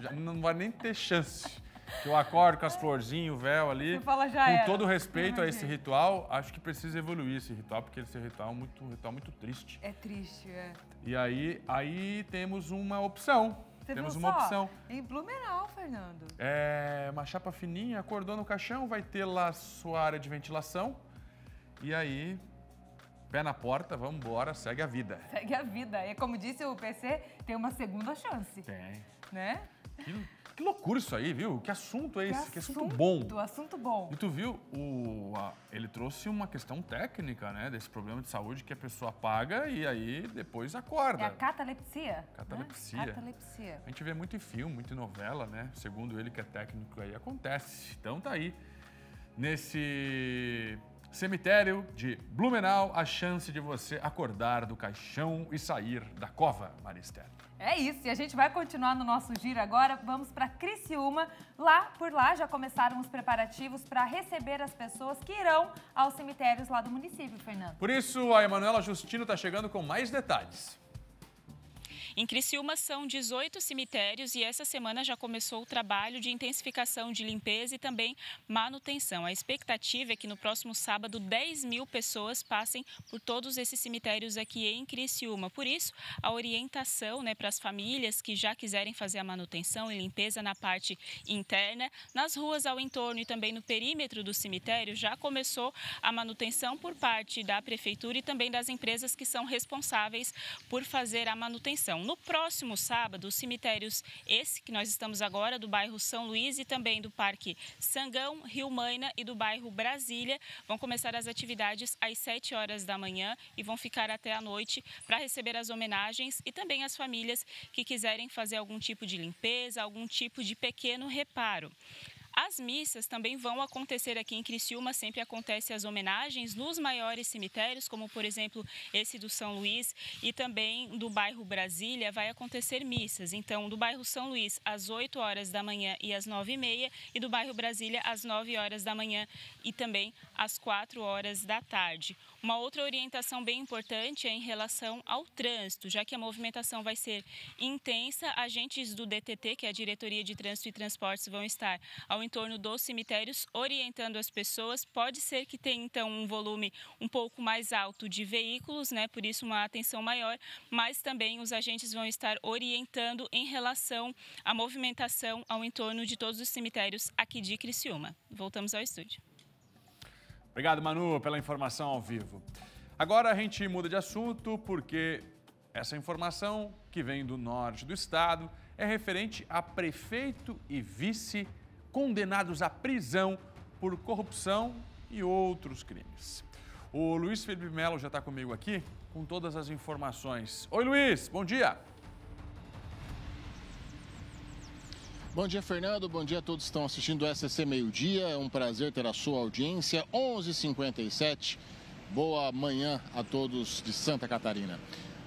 Já não vai nem ter chance. Que eu acordo com as florzinhas, o véu ali. Você fala, já com era. Todo o respeito a esse ritual, acho que precisa evoluir esse ritual, porque esse ritual é muito, ritual muito triste. É triste, é. E aí, aí temos uma opção. Você Temos uma só? opção. Em Blumenau, Fernando. É uma chapa fininha, acordou no caixão, vai ter lá sua área de ventilação. E aí, pé na porta, vamos embora, segue a vida. Segue a vida. E como disse o P C, tem uma segunda chance. Tem. Né? Que, que loucura isso aí, viu? Que assunto é esse? Que assunto, que assunto bom. Assunto bom. E tu viu, o, a, ele trouxe uma questão técnica, né? Desse problema de saúde que a pessoa paga e aí depois acorda. É a catalepsia. Catalepsia. Né? Catalepsia. A gente vê muito em filme, muito em novela, né? Segundo ele que é técnico aí, acontece. Então tá aí. Nesse Cemitério de Blumenau, a chance de você acordar do caixão e sair da cova, Maristela. É isso, e a gente vai continuar no nosso giro agora, vamos para Criciúma. Lá, por lá, já começaram os preparativos para receber as pessoas que irão aos cemitérios lá do município, Fernando. Por isso, a Emanuela Justino está chegando com mais detalhes. Em Criciúma são dezoito cemitérios e essa semana já começou o trabalho de intensificação de limpeza e também manutenção. A expectativa é que no próximo sábado dez mil pessoas passem por todos esses cemitérios aqui em Criciúma. Por isso, a orientação, né, para as famílias que já quiserem fazer a manutenção e limpeza na parte interna, nas ruas ao entorno e também no perímetro do cemitério, já começou a manutenção por parte da prefeitura e também das empresas que são responsáveis por fazer a manutenção. No próximo sábado, os cemitérios, esse que nós estamos agora, do bairro São Luís e também do Parque Sangão, Rio Maina e do bairro Brasília, vão começar as atividades às sete horas da manhã e vão ficar até a noite para receber as homenagens e também as famílias que quiserem fazer algum tipo de limpeza, algum tipo de pequeno reparo. As missas também vão acontecer aqui em Criciúma, sempre acontecem as homenagens nos maiores cemitérios, como por exemplo esse do São Luís e também do bairro Brasília, vai acontecer missas. Então, do bairro São Luís às oito horas da manhã e às nove e meia e do bairro Brasília às nove horas da manhã e também às quatro horas da tarde. Uma outra orientação bem importante é em relação ao trânsito, já que a movimentação vai ser intensa, agentes do D T T, que é a Diretoria de Trânsito e Transportes, vão estar ao em torno dos cemitérios, orientando as pessoas. Pode ser que tenha, então, um volume um pouco mais alto de veículos, né? Por isso, uma atenção maior, mas também os agentes vão estar orientando em relação à movimentação ao entorno de todos os cemitérios aqui de Criciúma. Voltamos ao estúdio. Obrigado, Manu, pela informação ao vivo. Agora a gente muda de assunto, porque essa informação que vem do norte do estado é referente a prefeito e vice condenados à prisão por corrupção e outros crimes. O Luiz Felipe Melo já está comigo aqui com todas as informações. Oi, Luiz, bom dia. Bom dia, Fernando. Bom dia a todos que estão assistindo o S C C Meio Dia. É um prazer ter a sua audiência. onze e cinquenta e sete. Boa manhã a todos de Santa Catarina.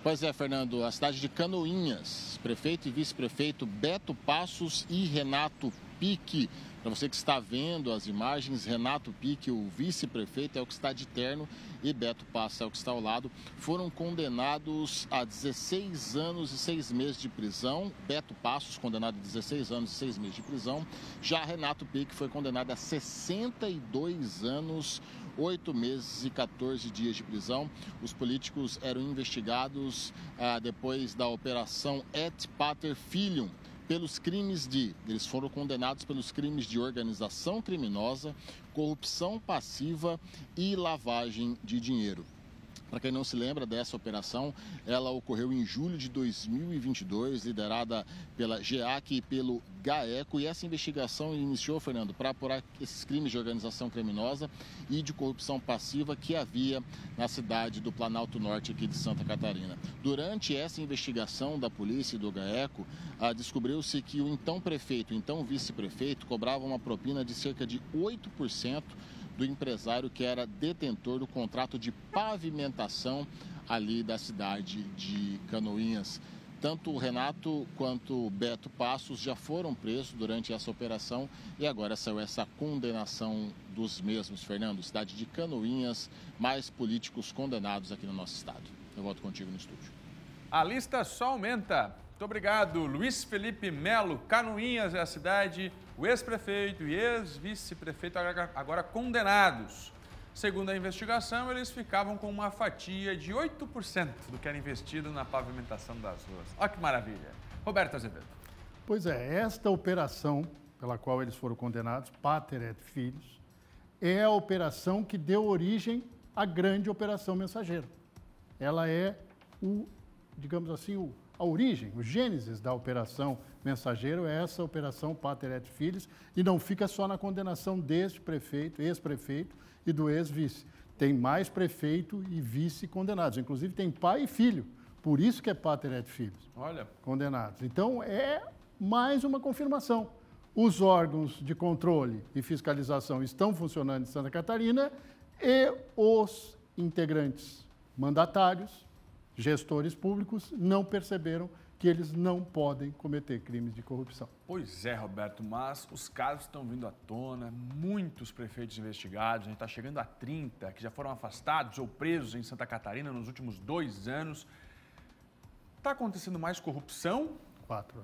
Pois é, Fernando, a cidade de Canoinhas, prefeito e vice-prefeito Beto Passos e Renato Pique. Para você que está vendo as imagens, Renato Pique, o vice-prefeito, é o que está de terno, e Beto Passos é o que está ao lado, foram condenados a dezesseis anos e seis meses de prisão. Beto Passos, condenado a dezesseis anos e seis meses de prisão. Já Renato Pique foi condenado a sessenta e dois anos, oito meses e quatorze dias de prisão. Os políticos eram investigados ah, depois da operação Et Pater Filium, pelos crimes de, eles foram condenados pelos crimes de organização criminosa, corrupção passiva e lavagem de dinheiro. Para quem não se lembra dessa operação, ela ocorreu em julho de dois mil e vinte e dois, liderada pela GEAC e pelo GAECO. E essa investigação iniciou, Fernando, para apurar esses crimes de organização criminosa e de corrupção passiva que havia na cidade do Planalto Norte aqui de Santa Catarina. Durante essa investigação da polícia e do GAECO, descobriu-se que o então prefeito, o então vice-prefeito, cobrava uma propina de cerca de oito por cento do empresário que era detentor do contrato de pavimentação ali da cidade de Canoinhas. Tanto o Renato quanto o Beto Passos já foram presos durante essa operação e agora saiu essa condenação dos mesmos, Fernando. Cidade de Canoinhas, mais políticos condenados aqui no nosso estado. Eu volto contigo no estúdio. A lista só aumenta. Muito obrigado, Luiz Felipe Melo. Canoinhas é a cidade, o ex-prefeito e ex-vice-prefeito agora condenados. Segundo a investigação, eles ficavam com uma fatia de oito por cento do que era investido na pavimentação das ruas. Olha que maravilha. Roberto Azevedo. Pois é, esta operação pela qual eles foram condenados, Pater et Filhos, é a operação que deu origem à grande Operação Mensageiro. Ela é o, digamos assim, o... a origem, o gênesis da Operação Mensageiro é essa Operação Pater et Filhos, e não fica só na condenação deste prefeito, ex-prefeito e do ex-vice. Tem mais prefeito e vice condenados, inclusive tem pai e filho, por isso que é Pater et Filhos. Olha, condenados. Então é mais uma confirmação. Os órgãos de controle e fiscalização estão funcionando em Santa Catarina e os integrantes mandatários, gestores públicos, não perceberam que eles não podem cometer crimes de corrupção. Pois é, Roberto, mas os casos estão vindo à tona, muitos prefeitos investigados, a gente está chegando a trinta, que já foram afastados ou presos em Santa Catarina nos últimos dois anos. Está acontecendo mais corrupção? Quatro.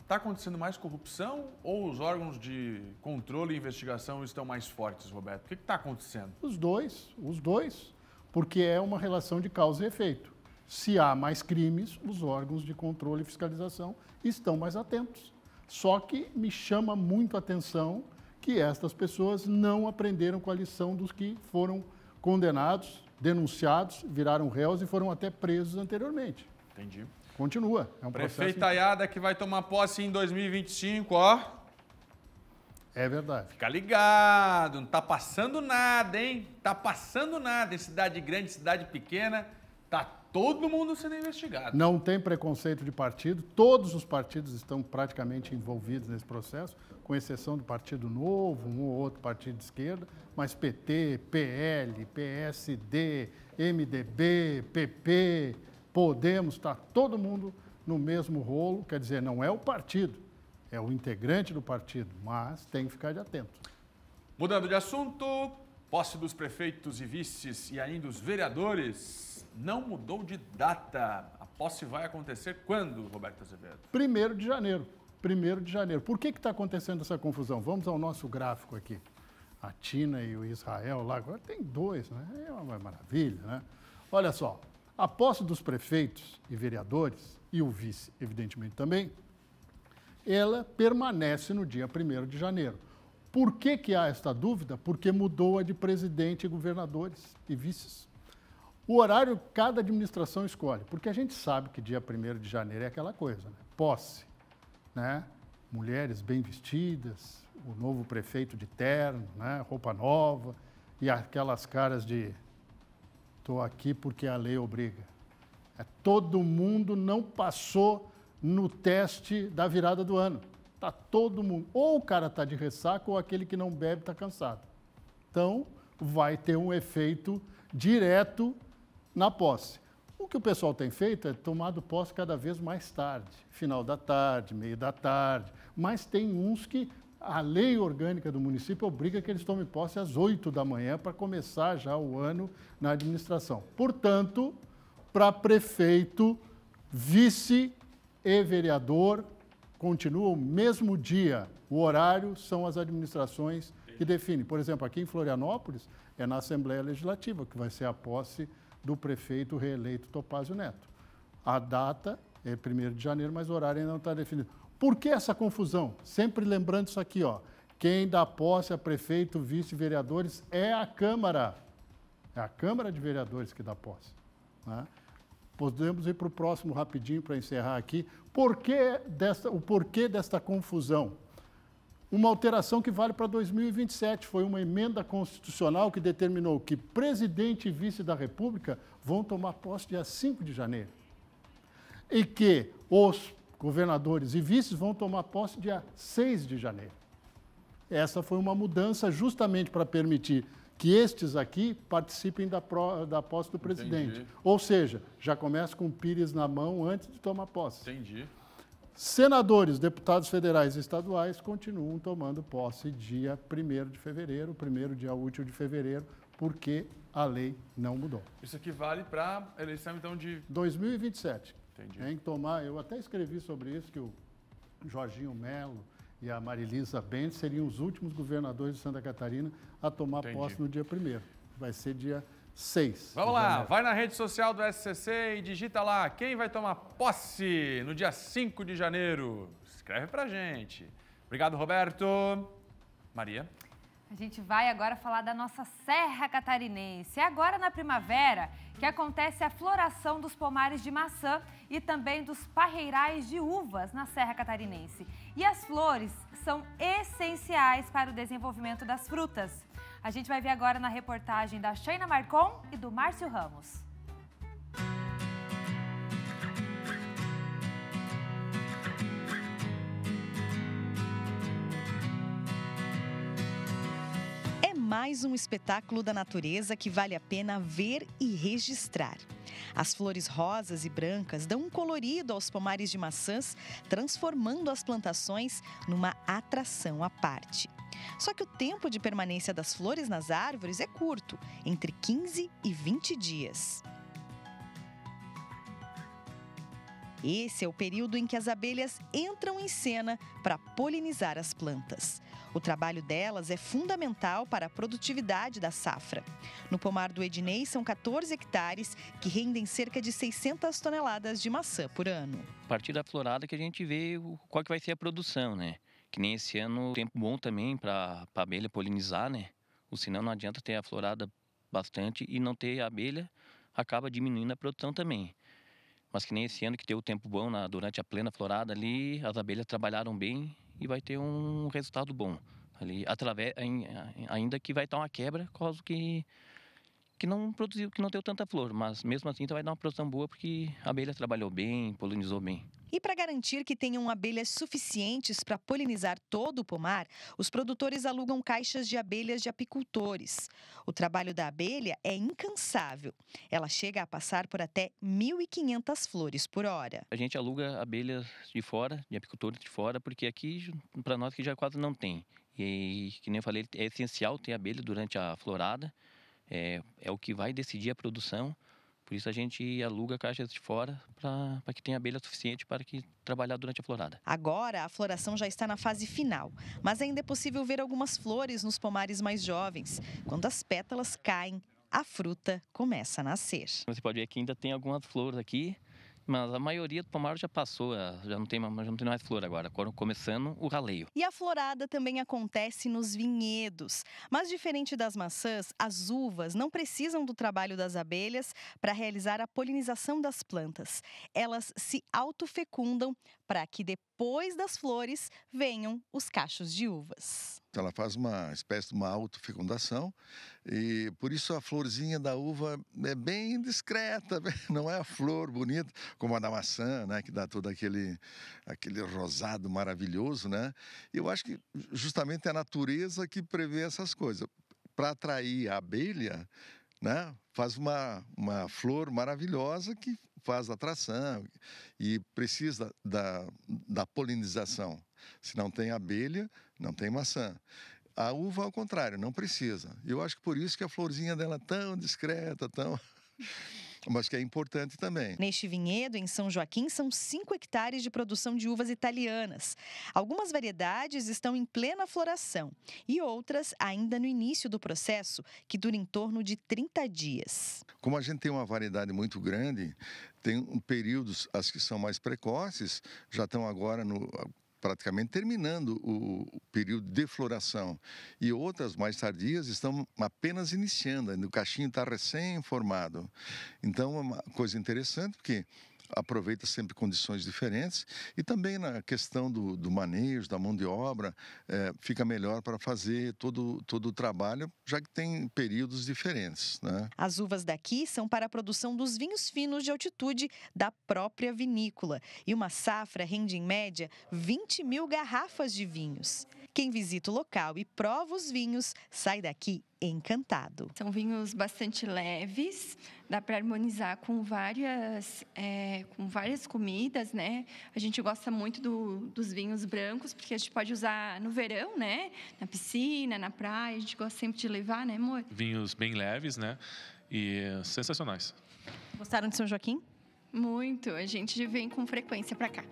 Está acontecendo mais corrupção ou os órgãos de controle e investigação estão mais fortes, Roberto? O que está acontecendo? Os dois, os dois, porque é uma relação de causa e efeito. Se há mais crimes, os órgãos de controle e fiscalização estão mais atentos. Só que me chama muito a atenção que estas pessoas não aprenderam com a lição dos que foram condenados, denunciados, viraram réus e foram até presos anteriormente. Entendi. Continua. É um processo... Prefeitaiada que vai tomar posse em dois mil e vinte e cinco, ó. É verdade. Fica ligado, não tá passando nada, hein? Tá passando nada em cidade grande, cidade pequena, tá todo mundo sendo investigado. Não tem preconceito de partido, todos os partidos estão praticamente envolvidos nesse processo, com exceção do Partido Novo, um ou outro partido de esquerda, mas P T, P L, P S D, M D B, P P, Podemos, está todo mundo no mesmo rolo, quer dizer, não é o partido, é o integrante do partido, mas tem que ficar de atento. Mudando de assunto... Posse dos prefeitos e vices e ainda os vereadores não mudou de data. A posse vai acontecer quando, Roberto Azevedo? Primeiro de janeiro. Primeiro de janeiro. Por que está acontecendo essa confusão? Vamos ao nosso gráfico aqui. A China e o Israel lá, agora tem dois, né? É uma maravilha, né? Olha só, a posse dos prefeitos e vereadores, e o vice, evidentemente, também, ela permanece no dia primeiro de janeiro. Por que que há esta dúvida? Porque mudou a de presidente, governadores e vices. O horário cada administração escolhe, porque a gente sabe que dia primeiro de janeiro é aquela coisa, né? Posse, né? Mulheres bem vestidas, o novo prefeito de terno, né? Roupa nova e aquelas caras de tô aqui porque a lei obriga. É, todo mundo não passou no teste da virada do ano. Tá todo mundo, ou o cara tá de ressaca ou aquele que não bebe tá cansado. Então, vai ter um efeito direto na posse. O que o pessoal tem feito é tomado posse cada vez mais tarde, final da tarde, meio da tarde, mas tem uns que a lei orgânica do município obriga que eles tomem posse às oito da manhã para começar já o ano na administração. Portanto, para prefeito, vice e vereador, continua o mesmo dia. O horário são as administrações que definem. Por exemplo, aqui em Florianópolis, é na Assembleia Legislativa que vai ser a posse do prefeito reeleito Topázio Neto. A data é primeiro de janeiro, mas o horário ainda não está definido. Por que essa confusão? Sempre lembrando isso aqui, ó. Quem dá posse a prefeito, vice-vereadores é a Câmara. É a Câmara de Vereadores que dá posse, né? Podemos ir para o próximo rapidinho para encerrar aqui. Por que desta, o porquê desta confusão? Uma alteração que vale para dois mil e vinte e sete. Foi uma emenda constitucional que determinou que presidente e vice da República vão tomar posse dia cinco de janeiro. E que os governadores e vices vão tomar posse dia seis de janeiro. Essa foi uma mudança justamente para permitir que estes aqui participem da, pro, da posse do presidente. Entendi. Ou seja, já começa com o pires na mão antes de tomar posse. Entendi. Senadores, deputados federais e estaduais continuam tomando posse dia primeiro de fevereiro, primeiro dia útil de fevereiro, porque a lei não mudou. Isso aqui vale para a eleição, então, de... dois mil e vinte e sete. Entendi. Tem que tomar... Eu até escrevi sobre isso, que o Jorginho Melo e a Marilisa Bentes seriam os últimos governadores de Santa Catarina a tomar Entendi. Posse no dia primeiro. Vai ser dia seis. Vamos lá, janeiro. Vai na rede social do S C C e digita lá quem vai tomar posse no dia cinco de janeiro. Escreve pra gente. Obrigado, Roberto. Maria. A gente vai agora falar da nossa Serra Catarinense. É agora na primavera que acontece a floração dos pomares de maçã e também dos parreirais de uvas na Serra Catarinense. E as flores são essenciais para o desenvolvimento das frutas. A gente vai ver agora na reportagem da Shaina Marcon e do Márcio Ramos. É mais um espetáculo da natureza que vale a pena ver e registrar. As flores rosas e brancas dão um colorido aos pomares de maçãs, transformando as plantações numa atração à parte. Só que o tempo de permanência das flores nas árvores é curto, entre quinze e vinte dias. Esse é o período em que as abelhas entram em cena para polinizar as plantas. O trabalho delas é fundamental para a produtividade da safra. No pomar do Edinei são quatorze hectares que rendem cerca de seiscentas toneladas de maçã por ano. A partir da florada que a gente vê qual que vai ser a produção, né? Que nem esse ano, tempo bom também para a abelha polinizar, né? Ou senão não adianta ter a florada bastante e não ter a abelha, acaba diminuindo a produção também. Mas que nem esse ano que teve o tempo bom na, durante a plena florada ali, as abelhas trabalharam bem e vai ter um resultado bom ali, através, ainda que vai dar uma quebra, caso que que não produziu, que não deu tanta flor, mas mesmo assim vai dar uma produção boa porque a abelha trabalhou bem, polinizou bem. E para garantir que tenham abelhas suficientes para polinizar todo o pomar, os produtores alugam caixas de abelhas de apicultores. O trabalho da abelha é incansável. Ela chega a passar por até mil e quinhentas flores por hora. A gente aluga abelhas de fora, de apicultores de fora, porque aqui, para nós, que já quase não tem. E, que nem eu falei, é essencial ter abelha durante a florada. É, é o que vai decidir a produção. Por isso a gente aluga caixas de fora para que tenha abelha suficiente para que trabalhar durante a florada. Agora a floração já está na fase final, mas ainda é possível ver algumas flores nos pomares mais jovens. Quando as pétalas caem, a fruta começa a nascer. Você pode ver que ainda tem algumas flores aqui, mas a maioria do pomar já passou, já não tem, já não tem mais flor agora, começando o raleio. E a florada também acontece nos vinhedos. Mas diferente das maçãs, as uvas não precisam do trabalho das abelhas para realizar a polinização das plantas. Elas se autofecundam para que depois das flores venham os cachos de uvas. Ela faz uma espécie de uma autofecundação e por isso a florzinha da uva é bem discreta, não é a flor bonita como a da maçã, né, que dá todo aquele, aquele rosado maravilhoso, né? Eu acho que justamente é a natureza que prevê essas coisas. Para atrair a abelha, né, faz uma, uma flor maravilhosa que faz atração e precisa da, da polinização. Se não tem abelha, não tem maçã. A uva, ao contrário, não precisa. Eu acho que por isso que a florzinha dela é tão discreta, tão... mas que é importante também. Neste vinhedo, em São Joaquim, são cinco hectares de produção de uvas italianas. Algumas variedades estão em plena floração e outras ainda no início do processo, que dura em torno de trinta dias. Como a gente tem uma variedade muito grande, tem um períodos, as que são mais precoces, já estão agora no... praticamente terminando o período de floração. E outras mais tardias estão apenas iniciando, o cachinho está recém-formado. Então, é uma coisa interessante, porque aproveita sempre condições diferentes e também na questão do, do manejo, da mão de obra, é, fica melhor para fazer todo, todo o trabalho, já que tem períodos diferentes, né? As uvas daqui são para a produção dos vinhos finos de altitude da própria vinícola e uma safra rende em média vinte mil garrafas de vinhos. Quem visita o local e prova os vinhos sai daqui encantado. São vinhos bastante leves, dá para harmonizar com várias, é, com várias comidas, né? A gente gosta muito do, dos vinhos brancos, porque a gente pode usar no verão, né? Na piscina, na praia, a gente gosta sempre de levar, né, amor? Vinhos bem leves, né? E sensacionais. Gostaram de São Joaquim? Muito, a gente vem com frequência para cá.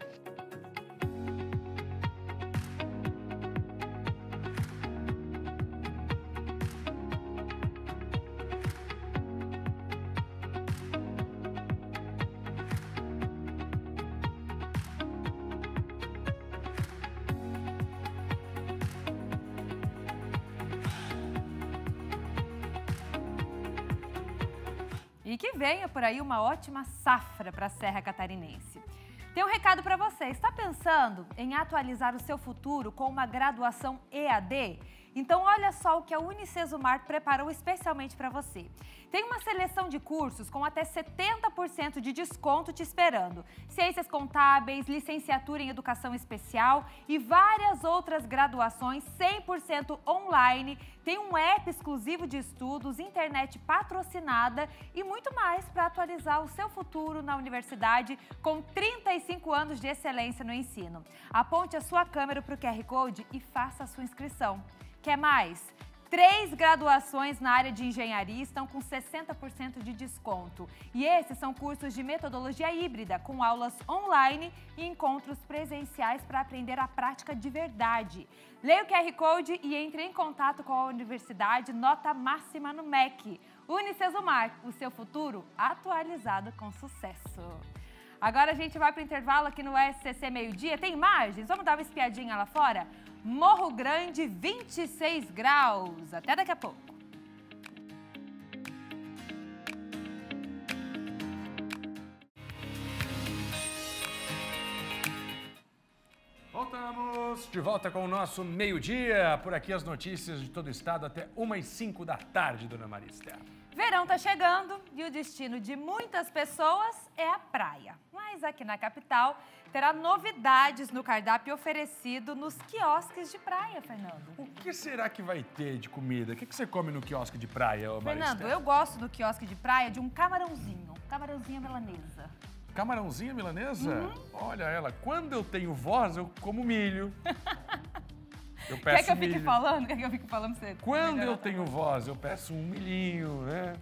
E que venha por aí uma ótima safra para a Serra Catarinense. Tem um recado para você. Está pensando em atualizar o seu futuro com uma graduação E A D? Então olha só o que a Unicesumar preparou especialmente para você. Tem uma seleção de cursos com até setenta por cento de desconto te esperando. Ciências contábeis, licenciatura em educação especial e várias outras graduações cem por cento online. Tem um app exclusivo de estudos, internet patrocinada e muito mais para atualizar o seu futuro na universidade com trinta e cinco anos de excelência no ensino. Aponte a sua câmera para o Q R Code e faça a sua inscrição. Quer mais? Três graduações na área de engenharia estão com sessenta por cento de desconto. E esses são cursos de metodologia híbrida, com aulas online e encontros presenciais para aprender a prática de verdade. Leia o Q R Code e entre em contato com a universidade, nota máxima no M E C. Unicesumar, o seu futuro atualizado com sucesso. Agora a gente vai para o intervalo aqui no S C C Meio-Dia. Tem imagens? Vamos dar uma espiadinha lá fora? Morro Grande, vinte e seis graus. Até daqui a pouco. Voltamos de volta com o nosso meio-dia. Por aqui as notícias de todo o estado até uma e cinco da tarde, dona Marista. Verão tá chegando e o destino de muitas pessoas é a praia. Mas aqui na capital terá novidades no cardápio oferecido nos quiosques de praia, Fernando. O que será que vai ter de comida? O que você come no quiosque de praia, ô Maristela? Fernando, eu gosto do quiosque de praia de um camarãozinho, camarãozinha milanesa. Camarãozinha milanesa? Uhum. Olha ela, quando eu tenho voz, eu como milho. Eu peço Quer que eu fique milho. falando? Quer que eu fique falando você? Quando eu tenho voz, eu peço um milhinho, né?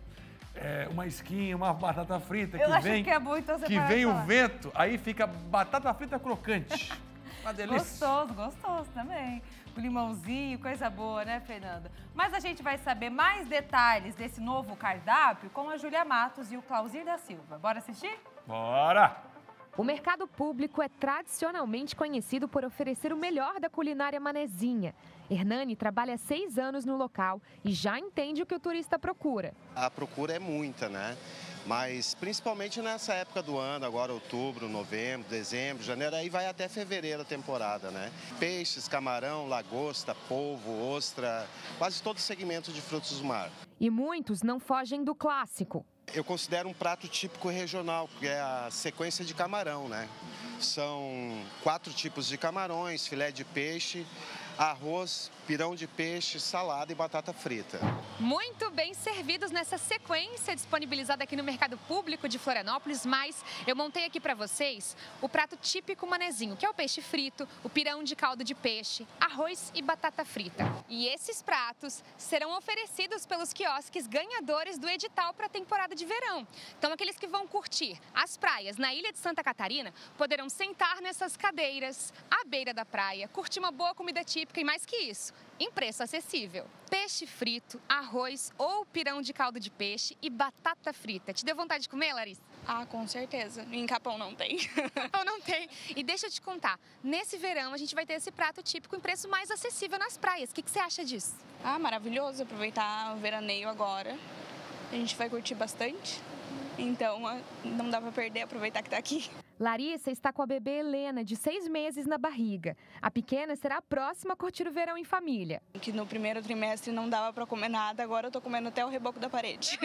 É, uma esquinha, uma batata frita eu que acho vem. Que é bom, então você que vem falar. O vento, aí fica batata frita crocante. Uma delícia. Gostoso, gostoso também. O limãozinho, coisa boa, né, Fernanda? Mas a gente vai saber mais detalhes desse novo cardápio com a Júlia Matos e o Clauzir da Silva. Bora assistir? Bora! O mercado público é tradicionalmente conhecido por oferecer o melhor da culinária manezinha. Hernani trabalha há seis anos no local e já entende o que o turista procura. A procura é muita, né? Mas principalmente nessa época do ano, agora outubro, novembro, dezembro, janeiro, aí vai até fevereiro a temporada, né? Peixes, camarão, lagosta, polvo, ostra, quase todo segmento de frutos do mar. E muitos não fogem do clássico. Eu considero um prato típico regional, que é a sequência de camarão, né? São quatro tipos de camarões, filé de peixe, arroz, pirão de peixe, salada e batata frita. Muito bem servidos nessa sequência disponibilizada aqui no Mercado Público de Florianópolis, mas eu montei aqui para vocês o prato típico manezinho, que é o peixe frito, o pirão de caldo de peixe, arroz e batata frita. E esses pratos serão oferecidos pelos quiosques ganhadores do edital para a temporada de verão. Então aqueles que vão curtir as praias na Ilha de Santa Catarina poderão sentar nessas cadeiras à beira da praia, curtir uma boa comida típica e mais que isso, em preço acessível. Peixe frito, arroz ou pirão de caldo de peixe e batata frita. Te deu vontade de comer, Larissa? Ah, com certeza. Em Capão não tem. Capão não tem. E deixa eu te contar, nesse verão a gente vai ter esse prato típico em preço mais acessível nas praias. O que, que você acha disso? Ah, maravilhoso. Aproveitar o veraneio agora. A gente vai curtir bastante. Então, não dá para perder, aproveitar que tá aqui. Larissa está com a bebê Helena, de seis meses, na barriga. A pequena será a próxima a curtir o verão em família. Que no primeiro trimestre não dava para comer nada, agora eu tô comendo até o reboco da parede.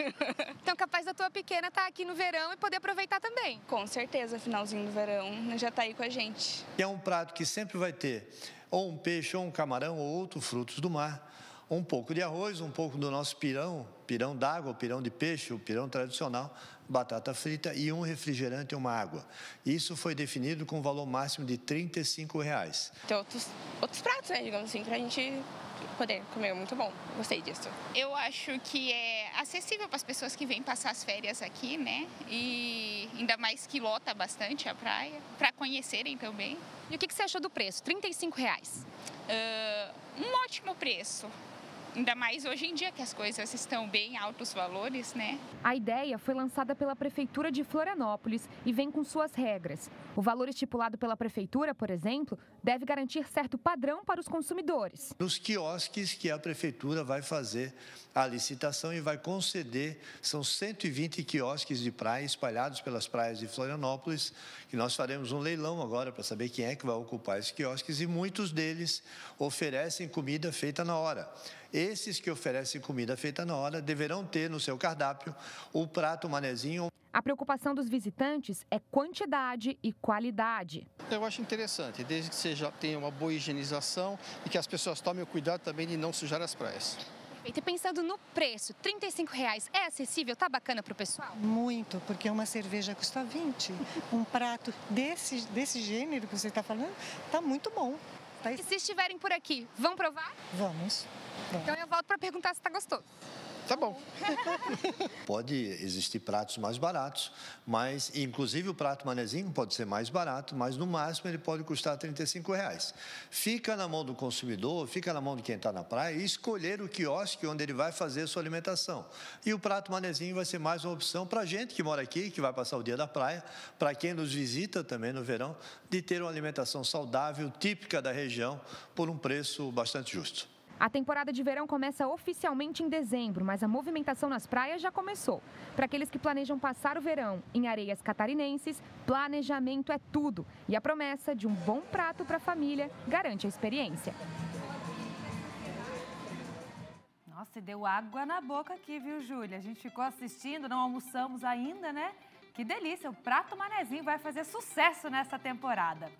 Então, capaz da tua pequena estar aqui no verão e poder aproveitar também. Com certeza, finalzinho do verão, já tá aí com a gente. É um prato que sempre vai ter ou um peixe, ou um camarão, ou outros frutos do mar. Um pouco de arroz, um pouco do nosso pirão, pirão d'água, pirão de peixe, o pirão tradicional, batata frita e um refrigerante e uma água. Isso foi definido com um valor máximo de trinta e cinco reais. Tem outros, outros pratos, né, digamos assim, para a gente poder comer. Muito bom, gostei disso. Eu acho que é acessível para as pessoas que vêm passar as férias aqui, né? E ainda mais que lota bastante a praia, para conhecerem também. E o que, que você achou do preço? trinta e cinco reais. Uh, um ótimo preço. Ainda mais hoje em dia que as coisas estão bem altos valores, né? A ideia foi lançada pela Prefeitura de Florianópolis e vem com suas regras. O valor estipulado pela Prefeitura, por exemplo, deve garantir certo padrão para os consumidores. Nos quiosques que a Prefeitura vai fazer a licitação e vai conceder, são cento e vinte quiosques de praia espalhados pelas praias de Florianópolis, que nós faremos um leilão agora para saber quem é que vai ocupar esses quiosques, e muitos deles oferecem comida feita na hora. Esses que oferecem comida feita na hora deverão ter no seu cardápio o prato, o manezinho. A preocupação dos visitantes é quantidade e qualidade. Eu acho interessante, desde que seja, tenha uma boa higienização e que as pessoas tomem o cuidado também de não sujar as praias. E pensando no preço, trinta e cinco reais é acessível? Tá bacana para o pessoal? Muito, porque uma cerveja custa vinte. Um prato desse, desse gênero que você está falando, tá muito bom. Tá... E se estiverem por aqui, vão provar? Vamos. Vamos. Então eu volto para perguntar se tá gostoso. Tá bom. Pode existir pratos mais baratos, mas inclusive o prato manezinho pode ser mais barato, mas no máximo ele pode custar trinta e cinco reais. Fica na mão do consumidor, fica na mão de quem está na praia, escolher o quiosque onde ele vai fazer a sua alimentação. E o prato manezinho vai ser mais uma opção para a gente que mora aqui, que vai passar o dia da praia, para quem nos visita também no verão, de ter uma alimentação saudável, típica da região, por um preço bastante justo. A temporada de verão começa oficialmente em dezembro, mas a movimentação nas praias já começou. Para aqueles que planejam passar o verão em areias catarinenses, planejamento é tudo. E a promessa de um bom prato para a família garante a experiência. Nossa, deu água na boca aqui, viu, Júlia? A gente ficou assistindo, não almoçamos ainda, né? Que delícia, o prato manezinho vai fazer sucesso nessa temporada.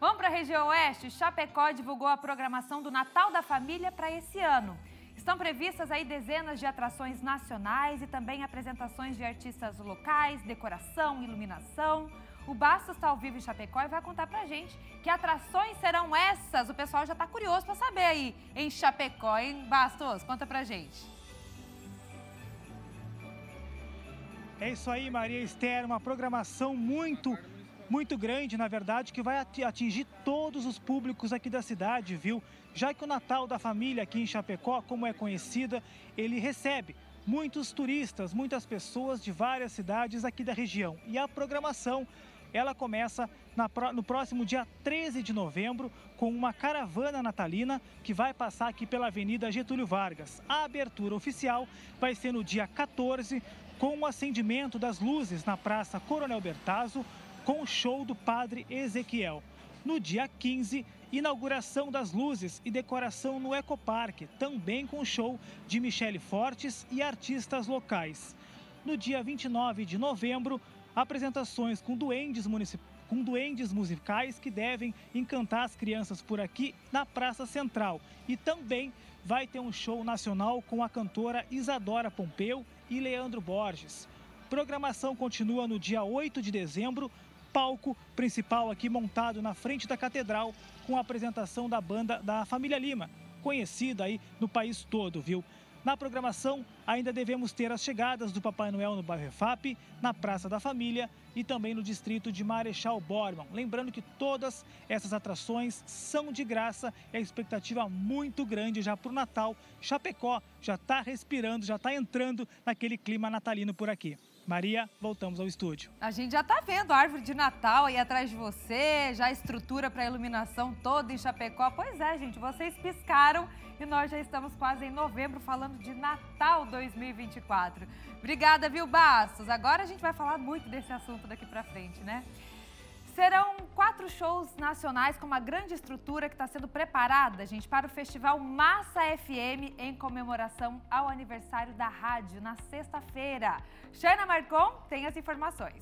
Vamos para a região oeste? Chapecó divulgou a programação do Natal da Família para esse ano. Estão previstas aí dezenas de atrações nacionais e também apresentações de artistas locais, decoração, iluminação. O Basto está ao vivo em Chapecó e vai contar pra gente que atrações serão essas. O pessoal já tá curioso para saber aí em Chapecó, hein? Bastos, conta pra gente. É isso aí, Maria Esther, uma programação muito... muito grande, na verdade, que vai atingir todos os públicos aqui da cidade, viu? Já que o Natal da Família aqui em Chapecó, como é conhecida, ele recebe muitos turistas, muitas pessoas de várias cidades aqui da região. E a programação, ela começa na, no próximo dia treze de novembro com uma caravana natalina que vai passar aqui pela Avenida Getúlio Vargas. A abertura oficial vai ser no dia quatorze, com o acendimento das luzes na Praça Coronel Bertazzo, com o show do Padre Ezequiel. No dia quinze, inauguração das luzes e decoração no Ecoparque, também com o show de Michele Fortes e artistas locais. No dia vinte e nove de novembro, apresentações com duendes, municip... com duendes musicais que devem encantar as crianças por aqui na Praça Central. E também vai ter um show nacional com a cantora Isadora Pompeu e Leandro Borges. Programação continua no dia oito de dezembro, palco principal aqui montado na frente da Catedral, com a apresentação da banda da Família Lima, conhecida aí no país todo, viu? Na programação ainda devemos ter as chegadas do Papai Noel no bairro E F A P, na Praça da Família e também no distrito de Marechal Borman. Lembrando que todas essas atrações são de graça e a expectativa muito grande já para o Natal. Chapecó já está respirando, já está entrando naquele clima natalino por aqui. Maria, voltamos ao estúdio. A gente já está vendo a árvore de Natal aí atrás de você, já a estrutura para a iluminação toda em Chapecó. Pois é, gente, vocês piscaram e nós já estamos quase em novembro falando de Natal dois mil e vinte e quatro. Obrigada, viu, Bastos? Agora a gente vai falar muito desse assunto daqui para frente, né? Serão quatro shows nacionais com uma grande estrutura que está sendo preparada, gente, para o Festival Massa F M em comemoração ao aniversário da rádio, na sexta-feira. Xana Marcon tem as informações.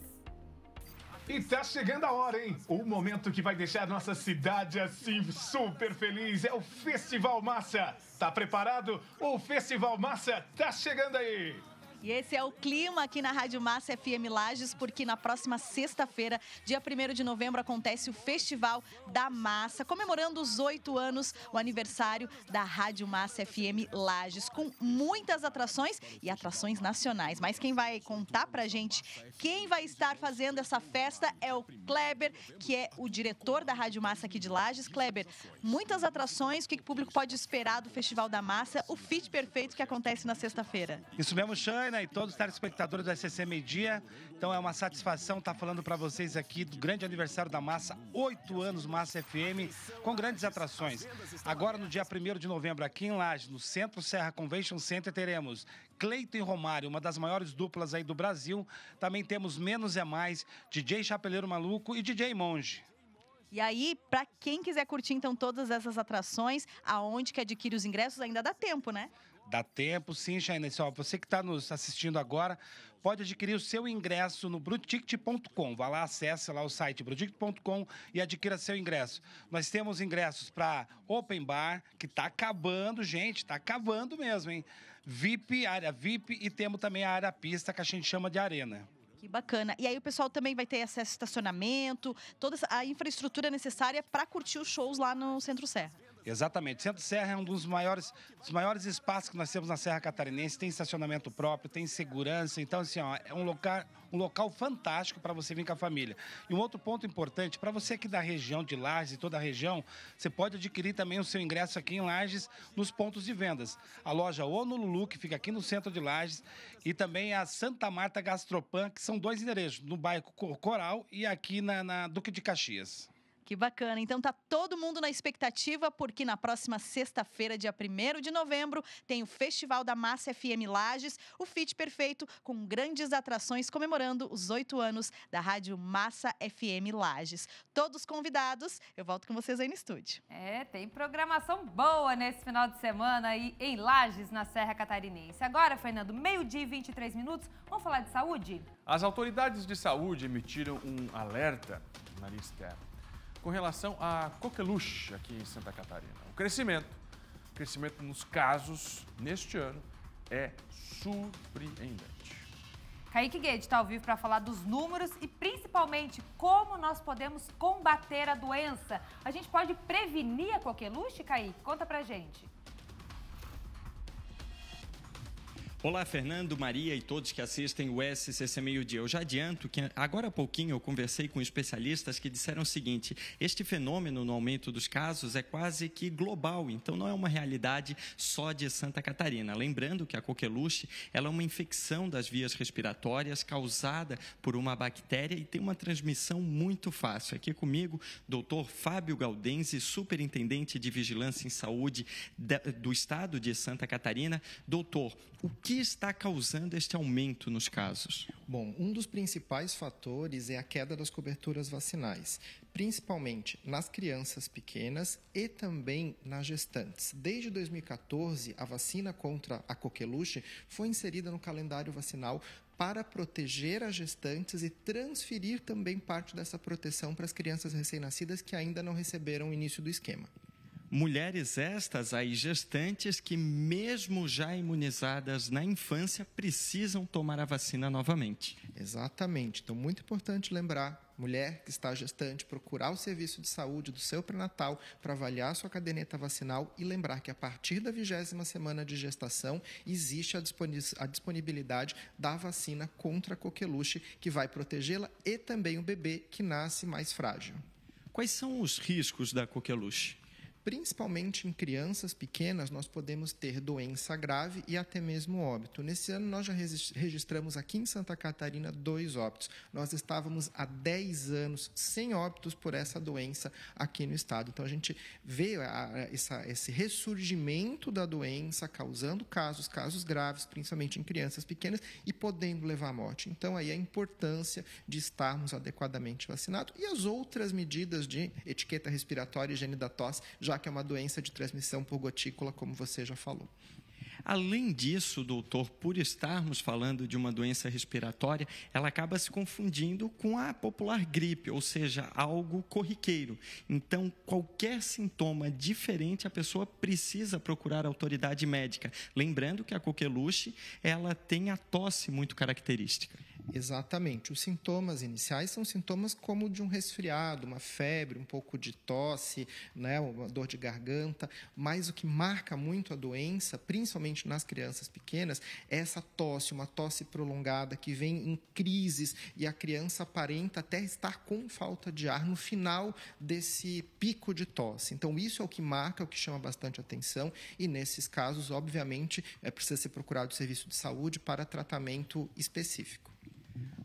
E tá chegando a hora, hein? O momento que vai deixar nossa cidade assim super feliz é o Festival Massa. Tá preparado? O Festival Massa tá chegando aí. E esse é o clima aqui na Rádio Massa F M Lages, porque na próxima sexta-feira, dia primeiro de novembro, acontece o Festival da Massa, comemorando os oito anos, o aniversário da Rádio Massa F M Lages, com muitas atrações e atrações nacionais. Mas quem vai contar pra gente quem vai estar fazendo essa festa é o Kleber, que é o diretor da Rádio Massa aqui de Lages. Kleber, muitas atrações, o que o público pode esperar do Festival da Massa, o fit perfeito que acontece na sexta-feira? Isso mesmo, Shane, e todos os telespectadores do S C C Meio Dia. Então é uma satisfação estar falando para vocês aqui do grande aniversário da Massa, oito anos Massa F M, com grandes atrações. Agora no dia primeiro de novembro, aqui em Lages, no Centro Serra Convention Center, teremos Cleiton e Romário, uma das maiores duplas aí do Brasil. Também temos Menos é Mais, D J Chapeleiro Maluco e D J Monge. E aí, para quem quiser curtir então todas essas atrações, aonde que adquire os ingressos, ainda dá tempo, né? Dá tempo, sim, Chayne. Você que está nos assistindo agora, pode adquirir o seu ingresso no bruticket ponto com. Vá lá, acesse lá o site bruticket ponto com e adquira seu ingresso. Nós temos ingressos para Open Bar, que está acabando, gente, está acabando mesmo, hein? V I P, área V I P, e temos também a área pista, que a gente chama de arena. Que bacana. E aí o pessoal também vai ter acesso a estacionamento, toda a infraestrutura necessária para curtir os shows lá no Centro Serra. Exatamente. Centro Serra é um dos maiores, dos maiores espaços que nós temos na Serra Catarinense. Tem estacionamento próprio, tem segurança. Então, assim, ó, é um local, um local fantástico para você vir com a família. E um outro ponto importante, para você aqui da região de Lages, toda a região, você pode adquirir também o seu ingresso aqui em Lages nos pontos de vendas. A loja Honolulu, que fica aqui no centro de Lages, e também a Santa Marta Gastropan, que são dois endereços, no bairro Coral e aqui na, na Duque de Caxias. Que bacana. Então tá todo mundo na expectativa, porque na próxima sexta-feira, dia primeiro de novembro, tem o Festival da Massa F M Lages, o fit perfeito com grandes atrações comemorando os oito anos da Rádio Massa F M Lages. Todos convidados, eu volto com vocês aí no estúdio. É, tem programação boa nesse final de semana aí em Lages, na Serra Catarinense. Agora, Fernando, meio-dia e vinte e três minutos, vamos falar de saúde? As autoridades de saúde emitiram um alerta na lista com relação à coqueluche aqui em Santa Catarina. O crescimento, o crescimento nos casos neste ano é surpreendente. Kaique Guedes está ao vivo para falar dos números e principalmente como nós podemos combater a doença. A gente pode prevenir a coqueluche, Kaique? Conta pra gente. Olá, Fernando, Maria e todos que assistem o S C C Meio Dia. Eu já adianto que agora há pouquinho eu conversei com especialistas que disseram o seguinte: este fenômeno no aumento dos casos é quase que global, então não é uma realidade só de Santa Catarina. Lembrando que a coqueluche, ela é uma infecção das vias respiratórias causada por uma bactéria e tem uma transmissão muito fácil. Aqui comigo, doutor Fábio Gaudenzi, superintendente de Vigilância em Saúde do Estado de Santa Catarina. Doutor, o que O que está causando este aumento nos casos? Bom, um dos principais fatores é a queda das coberturas vacinais, principalmente nas crianças pequenas e também nas gestantes. Desde dois mil e quatorze, a vacina contra a coqueluche foi inserida no calendário vacinal para proteger as gestantes e transferir também parte dessa proteção para as crianças recém-nascidas que ainda não receberam o início do esquema. Mulheres estas aí gestantes que, mesmo já imunizadas na infância, precisam tomar a vacina novamente. Exatamente. Então, muito importante lembrar, mulher que está gestante, procurar o serviço de saúde do seu pré-natal para avaliar sua caderneta vacinal e lembrar que a partir da vigésima semana de gestação existe a disponibilidade da vacina contra a coqueluche, que vai protegê-la e também o bebê que nasce mais frágil. Quais são os riscos da coqueluche? Principalmente em crianças pequenas, nós podemos ter doença grave e até mesmo óbito. Nesse ano, nós já registramos aqui em Santa Catarina dois óbitos. Nós estávamos há dez anos sem óbitos por essa doença aqui no estado. Então, a gente vê a, essa, esse ressurgimento da doença causando casos, casos graves, principalmente em crianças pequenas, e podendo levar à morte. Então, aí a importância de estarmos adequadamente vacinados e as outras medidas de etiqueta respiratória e higiene da tosse, já que é uma doença de transmissão por gotícula, como você já falou. Além disso, doutor, por estarmos falando de uma doença respiratória, ela acaba se confundindo com a popular gripe, ou seja, algo corriqueiro. Então, qualquer sintoma diferente, a pessoa precisa procurar a autoridade médica. Lembrando que a coqueluche, ela tem a tosse muito característica. Exatamente. Os sintomas iniciais são sintomas como de um resfriado, uma febre, um pouco de tosse, né, uma dor de garganta, mas o que marca muito a doença, principalmente nas crianças pequenas, é essa tosse, uma tosse prolongada que vem em crises e a criança aparenta até estar com falta de ar no final desse pico de tosse. Então, isso é o que marca, é o que chama bastante atenção e, nesses casos, obviamente, é, precisa ser procurado o serviço de saúde para tratamento específico.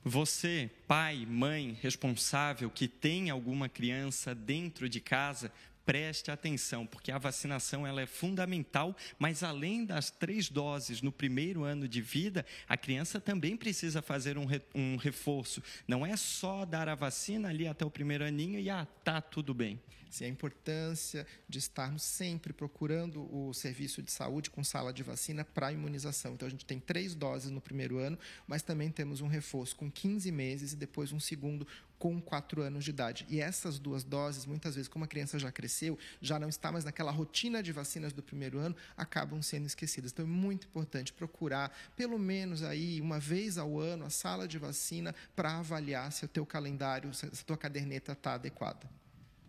Você, pai, mãe, responsável, que tem alguma criança dentro de casa, preste atenção, porque a vacinação ela é fundamental, mas além das três doses no primeiro ano de vida, a criança também precisa fazer um, re, um reforço. Não é só dar a vacina ali até o primeiro aninho e ah, tá tudo bem. Sim, a importância de estarmos sempre procurando o serviço de saúde com sala de vacina para imunização. Então, a gente tem três doses no primeiro ano, mas também temos um reforço com quinze meses e depois um segundo com quatro anos de idade. E essas duas doses, muitas vezes, como a criança já cresceu, já não está mais naquela rotina de vacinas do primeiro ano, acabam sendo esquecidas. Então, é muito importante procurar, pelo menos aí, uma vez ao ano, a sala de vacina para avaliar se o teu calendário, se a tua caderneta está adequada.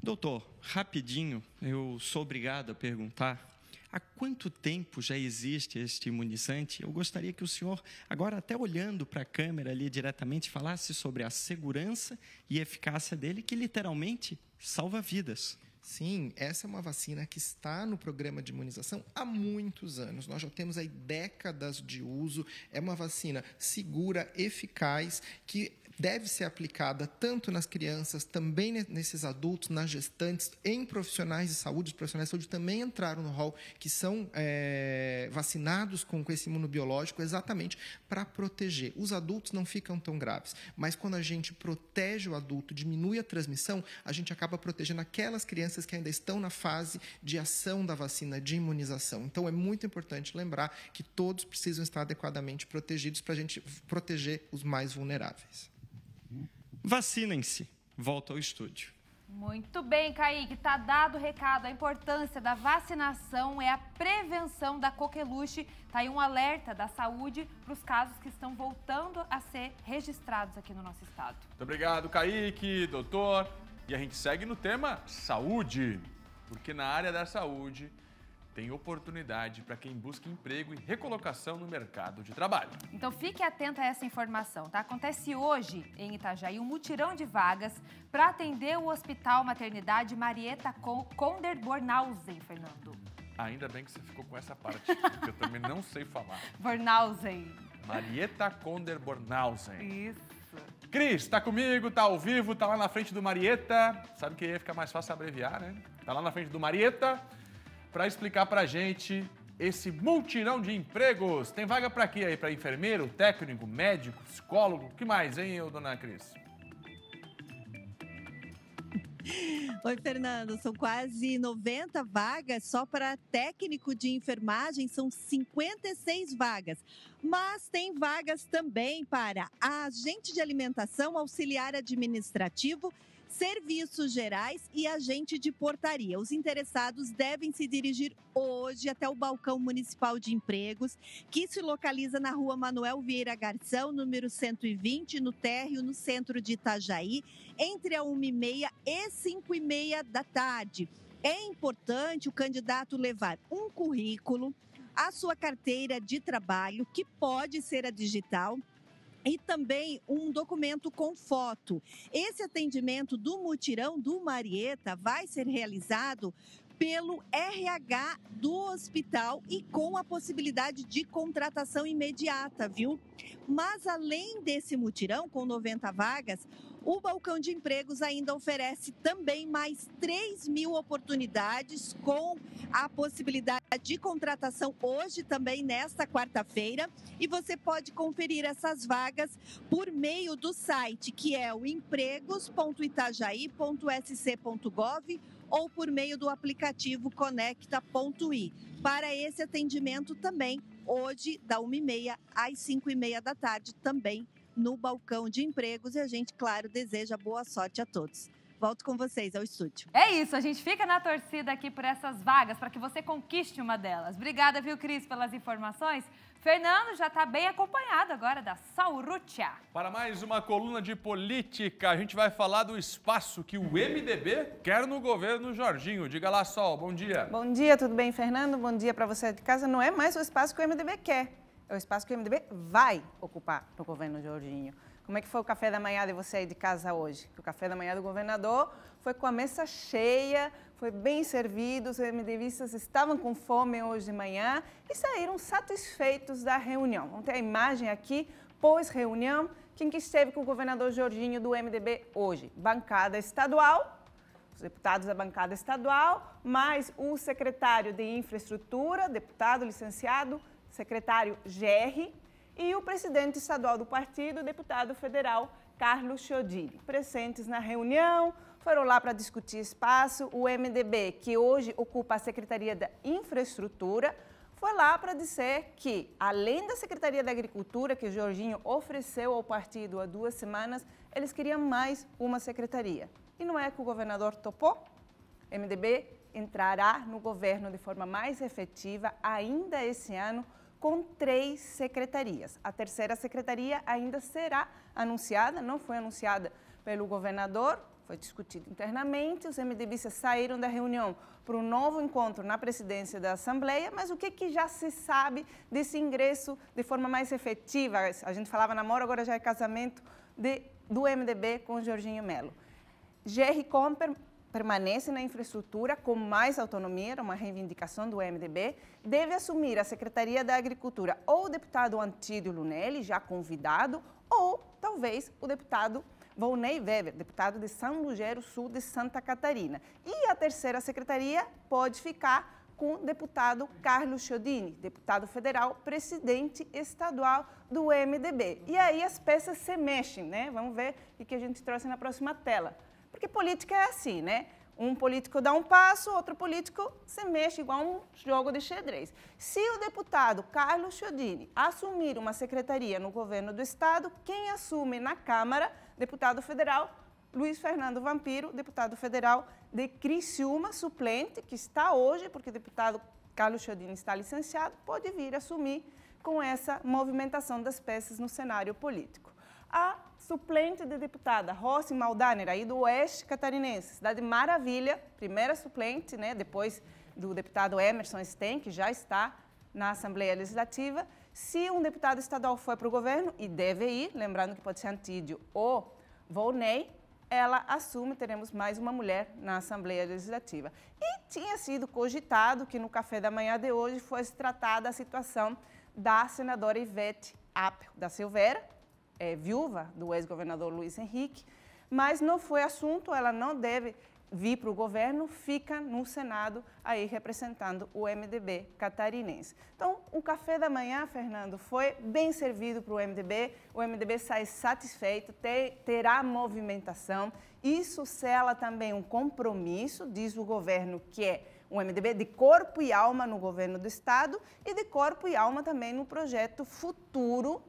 Doutor, rapidinho, eu sou obrigado a perguntar. Há quanto tempo já existe este imunizante? Eu gostaria que o senhor, agora até olhando para a câmera ali diretamente, falasse sobre a segurança e eficácia dele, que literalmente salva vidas. Sim, essa é uma vacina que está no programa de imunização há muitos anos. Nós já temos aí décadas de uso. É uma vacina segura, eficaz, que deve ser aplicada tanto nas crianças, também nesses adultos, nas gestantes, em profissionais de saúde. Os profissionais de saúde também entraram no rol, que são é, vacinados com, com esse imunobiológico exatamente para proteger. Os adultos não ficam tão graves, mas quando a gente protege o adulto, diminui a transmissão, a gente acaba protegendo aquelas crianças que ainda estão na fase de ação da vacina de imunização. Então, é muito importante lembrar que todos precisam estar adequadamente protegidos para a gente proteger os mais vulneráveis. Vacinem-se. Volta ao estúdio. Muito bem, Kaique. Está dado o recado. A importância da vacinação é a prevenção da coqueluche. Está aí um alerta da saúde para os casos que estão voltando a ser registrados aqui no nosso estado. Muito obrigado, Kaique, doutor. E a gente segue no tema saúde, porque na área da saúde tem oportunidade para quem busca emprego e recolocação no mercado de trabalho. Então fique atento a essa informação, tá? Acontece hoje em Itajaí um mutirão de vagas para atender o Hospital Maternidade Marieta Konder-Bornhausen, Fernando. Ainda bem que você ficou com essa parte, porque eu também não sei falar. Bornhausen. Marieta Konder-Bornhausen. Isso. Cris, tá comigo, tá ao vivo, tá lá na frente do Marieta. Sabe que ia ficar mais fácil abreviar, né? Tá lá na frente do Marieta para explicar pra gente esse multirão de empregos. Tem vaga pra quê aí? Pra enfermeiro, técnico, médico, psicólogo? O que mais, hein, dona Cris? Oi, Fernando. São quase noventa vagas só para técnico de enfermagem, são cinquenta e seis vagas. Mas tem vagas também para agente de alimentação, auxiliar administrativo, serviços gerais e agente de portaria. Os interessados devem se dirigir hoje até o Balcão Municipal de Empregos, que se localiza na rua Manuel Vieira Garção, número cento e vinte, no térreo, no centro de Itajaí, entre a uma e meia e cinco e meia da tarde. É importante o candidato levar um currículo, a sua carteira de trabalho, que pode ser a digital, e também um documento com foto. Esse atendimento do mutirão do Marieta vai ser realizado pelo R H do hospital e com a possibilidade de contratação imediata, viu? Mas além desse mutirão, com noventa vagas, o Balcão de Empregos ainda oferece também mais três mil oportunidades com a possibilidade de contratação hoje também, nesta quarta-feira. E você pode conferir essas vagas por meio do site, que é o empregos ponto itajaí ponto s c ponto gov ou por meio do aplicativo conecta ponto i. Para esse atendimento também, hoje, da uma e meia às cinco e meia da tarde, também no Balcão de Empregos. E a gente, claro, deseja boa sorte a todos. Volto com vocês ao estúdio. É isso, a gente fica na torcida aqui por essas vagas, para que você conquiste uma delas. Obrigada, viu, Cris, pelas informações. Fernando já está bem acompanhado agora da Saurútia. Para mais uma coluna de política, a gente vai falar do espaço que o M D B quer no governo Jorginho. Diga lá, Sol, bom dia. Bom dia, tudo bem, Fernando? Bom dia para você de casa. Não é mais o espaço que o M D B quer, é o espaço que o M D B vai ocupar no governo Jorginho. Como é que foi o café da manhã de você aí de casa hoje? O café da manhã do governador foi com a mesa cheia, foi bem servido, os MDBistas estavam com fome hoje de manhã e saíram satisfeitos da reunião. Vamos ter a imagem aqui, pós-reunião, quem que esteve com o governador Jorginho do M D B hoje? Bancada estadual, os deputados da bancada estadual, mais o secretário de infraestrutura, deputado licenciado, secretário G R, e o presidente estadual do partido, deputado federal Carlos Chiodini. Presentes na reunião, foram lá para discutir espaço. O M D B, que hoje ocupa a Secretaria da Infraestrutura, foi lá para dizer que, além da Secretaria da Agricultura, que Jorginho ofereceu ao partido há duas semanas, eles queriam mais uma secretaria. E não é que o governador topou? O M D B entrará no governo de forma mais efetiva ainda esse ano, com três secretarias. A terceira secretaria ainda será anunciada, não foi anunciada pelo governador, foi discutido internamente, os MDBistas saíram da reunião para um novo encontro na presidência da Assembleia, mas o que, que já se sabe desse ingresso de forma mais efetiva? A gente falava namoro, agora já é casamento de, do M D B com Jorginho Melo. Jerry Comper permanece na infraestrutura com mais autonomia, era uma reivindicação do M D B, deve assumir a Secretaria da Agricultura ou o deputado Antídio Lunelli, já convidado, ou talvez o deputado Volney Weber, deputado de São Lugero Sul de Santa Catarina. E a terceira secretaria pode ficar com o deputado Carlos Chiodini, deputado federal, presidente estadual do M D B. E aí as peças se mexem, né? Vamos ver o que a gente trouxe na próxima tela. Porque política é assim, né? Um político dá um passo, outro político se mexe igual um jogo de xadrez. Se o deputado Carlos Chiodini assumir uma secretaria no governo do estado, quem assume na Câmara, deputado federal, Luiz Fernando Vampiro, deputado federal de Criciúma, suplente, que está hoje, porque o deputado Carlos Chiodini está licenciado, pode vir assumir com essa movimentação das peças no cenário político. A suplente de deputada Rossi Maldaner, aí do Oeste Catarinense, cidade maravilha, primeira suplente, né, depois do deputado Emerson Stein, que já está na Assembleia Legislativa. Se um deputado estadual for para o governo, e deve ir, lembrando que pode ser Antídio ou Volney, ela assume, teremos mais uma mulher na Assembleia Legislativa. E tinha sido cogitado que no café da manhã de hoje fosse tratada a situação da senadora Ivete Apel da Silveira, É, viúva do ex-governador Luiz Henrique, mas não foi assunto, ela não deve vir para o governo, fica no Senado aí representando o M D B catarinense. Então, o café da manhã, Fernando, foi bem servido para o M D B, o M D B sai satisfeito, te, terá movimentação, isso sela também um compromisso, diz o governo, que é um M D B de corpo e alma no governo do estado e de corpo e alma também no projeto futuro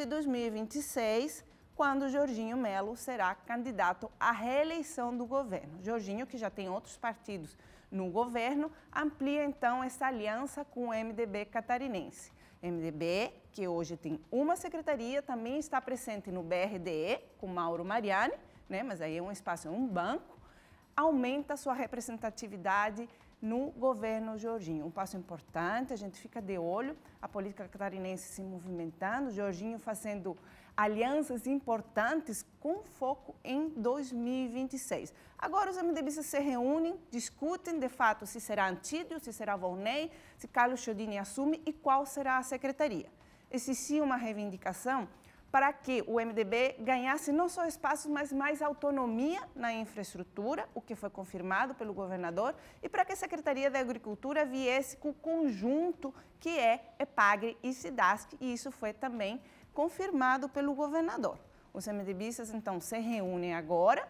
de dois mil e vinte e seis, quando Jorginho Melo será candidato à reeleição do governo. Jorginho, que já tem outros partidos no governo, amplia então essa aliança com o M D B catarinense. M D B, que hoje tem uma secretaria, também está presente no B R D E, com Mauro Mariani, né? Mas aí é um espaço, é um banco, aumenta sua representatividade no governo Jorginho. Um passo importante, a gente fica de olho, a política catarinense se movimentando, Jorginho fazendo alianças importantes com foco em dois mil e vinte e seis. Agora os MDBistas se reúnem, discutem de fato se será Antídio, se será Volney, se Carlos Chiodini assume e qual será a secretaria. Existiu uma reivindicação para que o M D B ganhasse não só espaço, mas mais autonomia na infraestrutura, o que foi confirmado pelo governador, e para que a Secretaria da Agricultura viesse com o conjunto que é EPAGRE e SIDASC, e isso foi também confirmado pelo governador. Os MDBistas, então, se reúnem agora,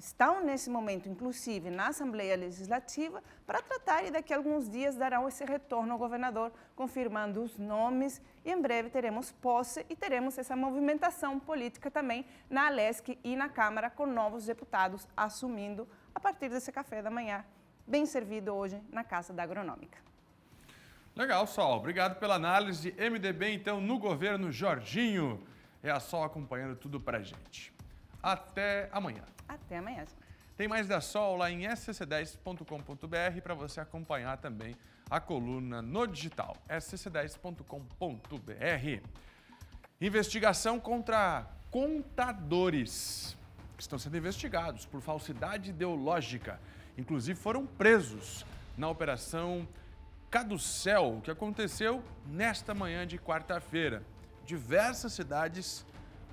estão nesse momento, inclusive, na Assembleia Legislativa, para tratar e daqui a alguns dias darão esse retorno ao governador, confirmando os nomes e em breve teremos posse e teremos essa movimentação política também na Alesc e na Câmara, com novos deputados assumindo a partir desse café da manhã, bem servido hoje na Casa da Agronômica. Legal, Sol. Obrigado pela análise de M D B, então, no governo Jorginho. É a Sol acompanhando tudo pra gente. Até amanhã. Até amanhã. Tem mais da Sol lá em s c c dez ponto com ponto b r para você acompanhar também a coluna no digital, s c c dez ponto com ponto b r. Investigação contra contadores que estão sendo investigados por falsidade ideológica. Inclusive foram presos na operação Caducel, que aconteceu nesta manhã de quarta-feira. Diversas cidades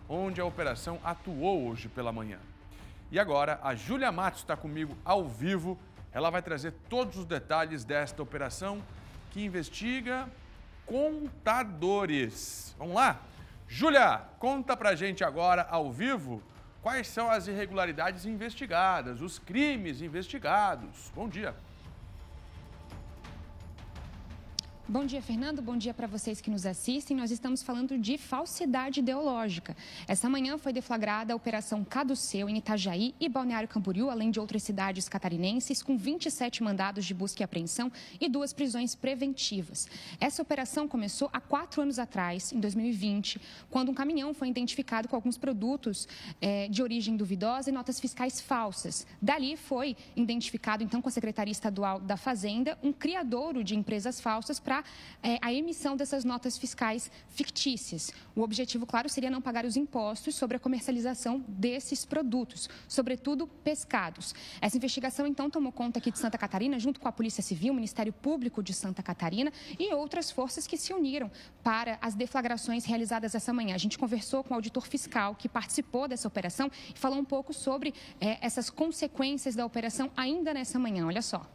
onde a operação atuou hoje pela manhã. E agora, a Júlia Matos está comigo ao vivo. Ela vai trazer todos os detalhes desta operação que investiga contadores. Vamos lá? Júlia, conta pra gente agora, ao vivo, quais são as irregularidades investigadas, os crimes investigados. Bom dia. Bom dia, Fernando. Bom dia para vocês que nos assistem. Nós estamos falando de falsidade ideológica. Essa manhã foi deflagrada a Operação Caduceu em Itajaí e Balneário Camboriú, além de outras cidades catarinenses, com vinte e sete mandados de busca e apreensão e duas prisões preventivas. Essa operação começou há quatro anos atrás, em dois mil e vinte, quando um caminhão foi identificado com alguns produtos eh, de origem duvidosa e notas fiscais falsas. Dali foi identificado, então, com a Secretaria Estadual da Fazenda, um criadouro de empresas falsas para a emissão dessas notas fiscais fictícias. O objetivo, claro, seria não pagar os impostos sobre a comercialização desses produtos, sobretudo pescados. Essa investigação, então, tomou conta aqui de Santa Catarina, junto com a Polícia Civil, o Ministério Público de Santa Catarina e outras forças que se uniram para as deflagrações realizadas essa manhã. A gente conversou com o auditor fiscal que participou dessa operação e falou um pouco sobre eh, essas consequências da operação ainda nessa manhã. Olha só.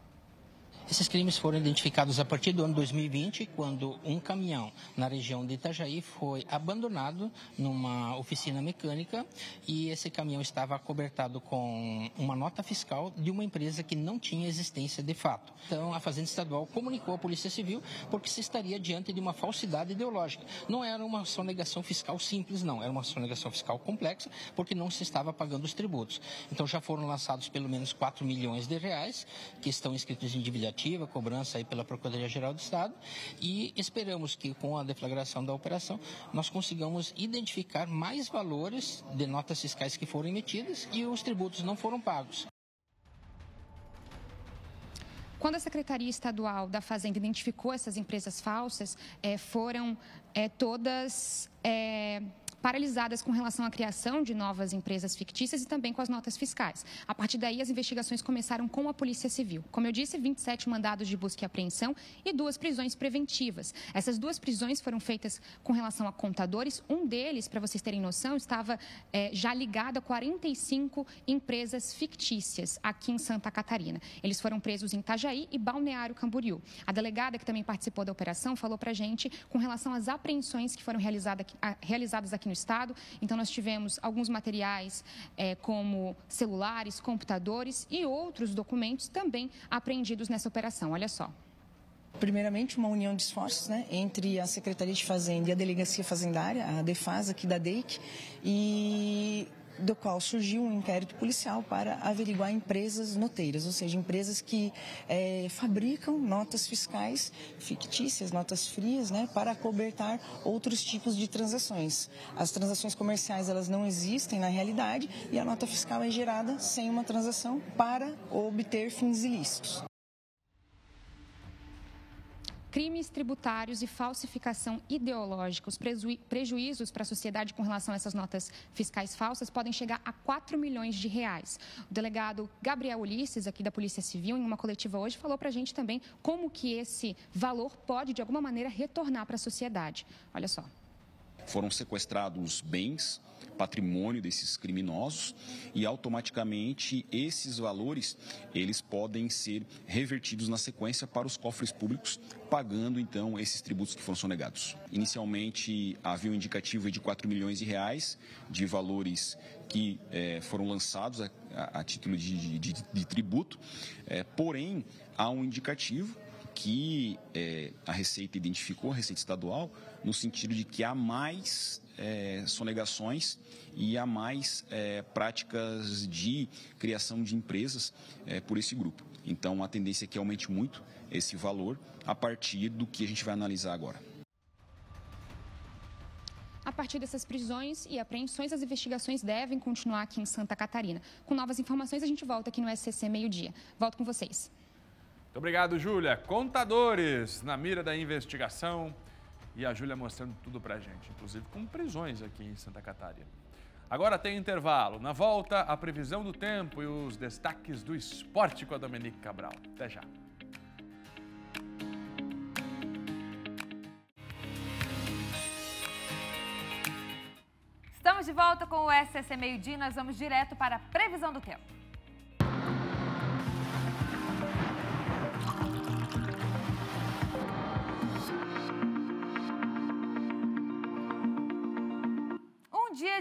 Esses crimes foram identificados a partir do ano dois mil e vinte, quando um caminhão na região de Itajaí foi abandonado numa oficina mecânica e esse caminhão estava acobertado com uma nota fiscal de uma empresa que não tinha existência de fato. Então, a Fazenda Estadual comunicou à Polícia Civil porque se estaria diante de uma falsidade ideológica. Não era uma sonegação fiscal simples, não. Era uma sonegação fiscal complexa porque não se estava pagando os tributos. Então, já foram lançados pelo menos quatro milhões de reais que estão inscritos em dívida ativa, cobrança aí pela Procuradoria-Geral do Estado, e esperamos que com a deflagração da operação nós consigamos identificar mais valores de notas fiscais que foram emitidas e os tributos não foram pagos. Quando a Secretaria Estadual da Fazenda identificou essas empresas falsas, eh, foram eh, todas... Eh... paralisadas com relação à criação de novas empresas fictícias e também com as notas fiscais. A partir daí, as investigações começaram com a Polícia Civil. Como eu disse, vinte e sete mandados de busca e apreensão e duas prisões preventivas. Essas duas prisões foram feitas com relação a contadores. Um deles, para vocês terem noção, estava eh, já ligado a quarenta e cinco empresas fictícias aqui em Santa Catarina. Eles foram presos em Itajaí e Balneário Camboriú. A delegada, que também participou da operação, falou para a gente com relação às apreensões que foram realizada, a, realizadas aqui no Estado. Então, nós tivemos alguns materiais eh, como celulares, computadores e outros documentos também apreendidos nessa operação. Olha só. Primeiramente, uma união de esforços, né, entre a Secretaria de Fazenda e a Delegacia Fazendária, a DEFAS aqui da D E I C, e do qual surgiu um inquérito policial para averiguar empresas noteiras, ou seja, empresas que é, fabricam notas fiscais fictícias, notas frias, né, para cobertar outros tipos de transações. As transações comerciais, elas não existem na realidade e a nota fiscal é gerada sem uma transação para obter fins ilícitos. Crimes tributários e falsificação ideológica. Os prejuízos para a sociedade com relação a essas notas fiscais falsas podem chegar a quatro milhões de reais. O delegado Gabriel Ulisses, aqui da Polícia Civil, em uma coletiva hoje, falou para a gente também como que esse valor pode, de alguma maneira, retornar para a sociedade. Olha só. Foram sequestrados bens, patrimônio desses criminosos e automaticamente esses valores, eles podem ser revertidos na sequência para os cofres públicos, pagando então esses tributos que foram sonegados. Inicialmente havia um indicativo de quatro milhões de reais de valores que eh, foram lançados a, a, a título de, de, de tributo, eh, porém há um indicativo que eh, a Receita identificou, a Receita Estadual, no sentido de que há mais eh, sonegações e há mais eh, práticas de criação de empresas eh, por esse grupo. Então, a tendência é que aumente muito esse valor a partir do que a gente vai analisar agora. A partir dessas prisões e apreensões, as investigações devem continuar aqui em Santa Catarina. Com novas informações, a gente volta aqui no S C C Meio-Dia. Volto com vocês. Muito obrigado, Júlia. Contadores na mira da investigação e a Júlia mostrando tudo pra gente, inclusive com prisões aqui em Santa Catarina. Agora tem intervalo. Na volta, a previsão do tempo e os destaques do esporte com a Domenique Cabral. Até já. Estamos de volta com o S C C Meio-Dia. Nós vamos direto para a previsão do tempo.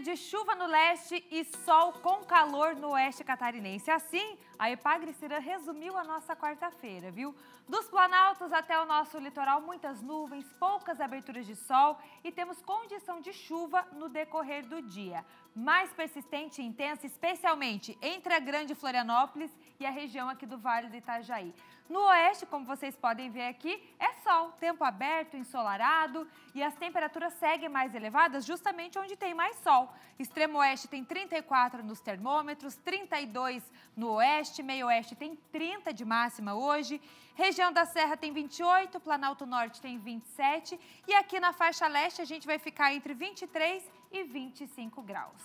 De chuva no leste e sol com calor no oeste catarinense. Assim, a Epagre-Cira resumiu a nossa quarta-feira, viu? Dos planaltos até o nosso litoral, muitas nuvens, poucas aberturas de sol e temos condição de chuva no decorrer do dia. Mais persistente e intensa, especialmente entre a Grande Florianópolis e a região aqui do Vale do Itajaí. No oeste, como vocês podem ver aqui, é sol, tempo aberto, ensolarado e as temperaturas seguem mais elevadas justamente onde tem mais sol. Extremo oeste tem trinta e quatro nos termômetros, trinta e dois no oeste, meio oeste tem trinta de máxima hoje, região da Serra tem vinte e oito, Planalto Norte tem vinte e sete e aqui na faixa leste a gente vai ficar entre vinte e três e vinte e cinco graus.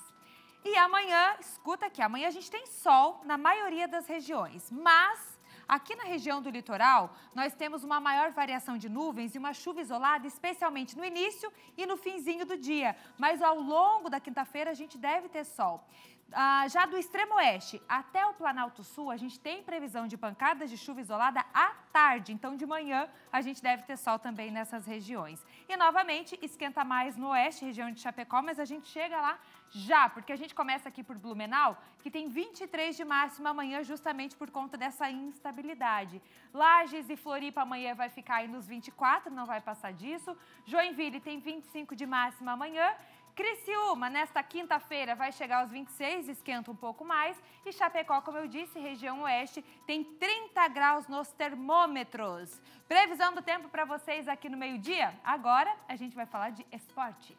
E amanhã, escuta aqui, amanhã a gente tem sol na maioria das regiões, mas aqui na região do litoral, nós temos uma maior variação de nuvens e uma chuva isolada, especialmente no início e no finzinho do dia. Mas ao longo da quinta-feira, a gente deve ter sol. Ah, já do extremo oeste até o Planalto Sul, a gente tem previsão de pancadas de chuva isolada à tarde. Então, de manhã, a gente deve ter sol também nessas regiões. E, novamente, esquenta mais no oeste, região de Chapecó, mas a gente chega lá já, porque a gente começa aqui por Blumenau, que tem vinte e três de máxima amanhã, justamente por conta dessa instabilidade. Lages e Floripa amanhã vai ficar aí nos vinte e quatro, não vai passar disso. Joinville tem vinte e cinco de máxima amanhã. Criciúma, nesta quinta-feira, vai chegar aos vinte e seis, esquenta um pouco mais. E Chapecó, como eu disse, região oeste, tem trinta graus nos termômetros. Previsão do tempo para vocês aqui no meio-dia. Agora, a gente vai falar de esporte.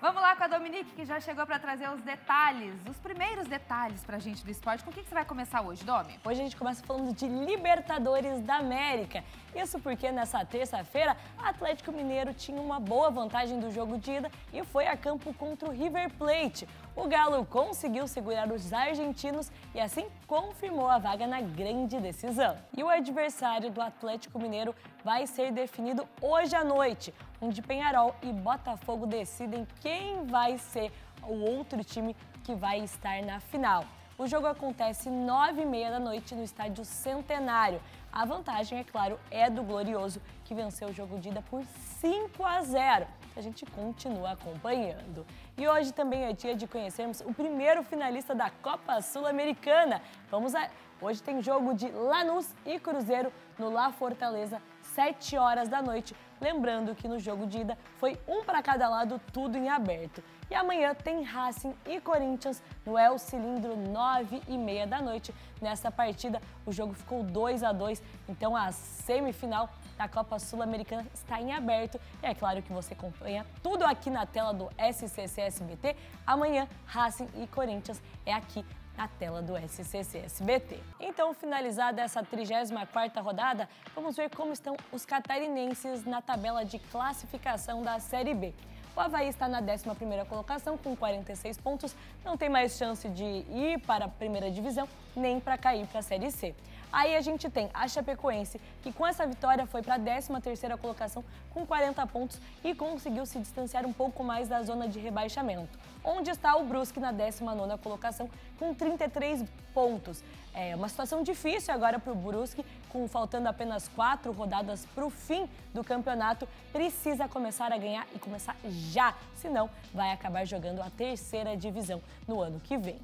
Vamos lá com a Domenique, que já chegou para trazer os detalhes, os primeiros detalhes para a gente do esporte. Com o que você vai começar hoje, Domi? Hoje a gente começa falando de Libertadores da América. Isso porque nessa terça-feira, o Atlético Mineiro tinha uma boa vantagem do jogo de ida e foi a campo contra o River Plate. O Galo conseguiu segurar os argentinos e assim confirmou a vaga na grande decisão. E o adversário do Atlético Mineiro vai ser definido hoje à noite, onde Peñarol e Botafogo decidem quem vai ser o outro time que vai estar na final. O jogo acontece nove e meia da noite no Estádio Centenário. A vantagem, é claro, é do Glorioso, que venceu o jogo de ida por cinco a zero. A gente continua acompanhando. E hoje também é dia de conhecermos o primeiro finalista da Copa Sul-Americana. Vamos a... Hoje tem jogo de Lanús e Cruzeiro no La Fortaleza, sete horas da noite. Lembrando que no jogo de ida foi um para cada lado, tudo em aberto. E amanhã tem Racing e Corinthians no El Cilindro, nove e meia da noite. Nessa partida, o jogo ficou dois a dois, então a semifinal da Copa Sul-Americana está em aberto. E é claro que você acompanha tudo aqui na tela do S C C S B T. Amanhã, Racing e Corinthians é aqui na tela do S C C S B T. Então, finalizada essa trigésima quarta rodada, vamos ver como estão os catarinenses na tabela de classificação da Série B. O Avaí está na décima primeira colocação com quarenta e seis pontos, não tem mais chance de ir para a primeira divisão nem para cair para a Série C. Aí a gente tem a Chapecoense, que com essa vitória foi para a décima terceira colocação com quarenta pontos e conseguiu se distanciar um pouco mais da zona de rebaixamento. Onde está o Brusque na décima nona colocação com trinta e três pontos. É uma situação difícil agora para o Brusque, com faltando apenas quatro rodadas para o fim do campeonato. Precisa começar a ganhar e começar já, senão vai acabar jogando a terceira divisão no ano que vem.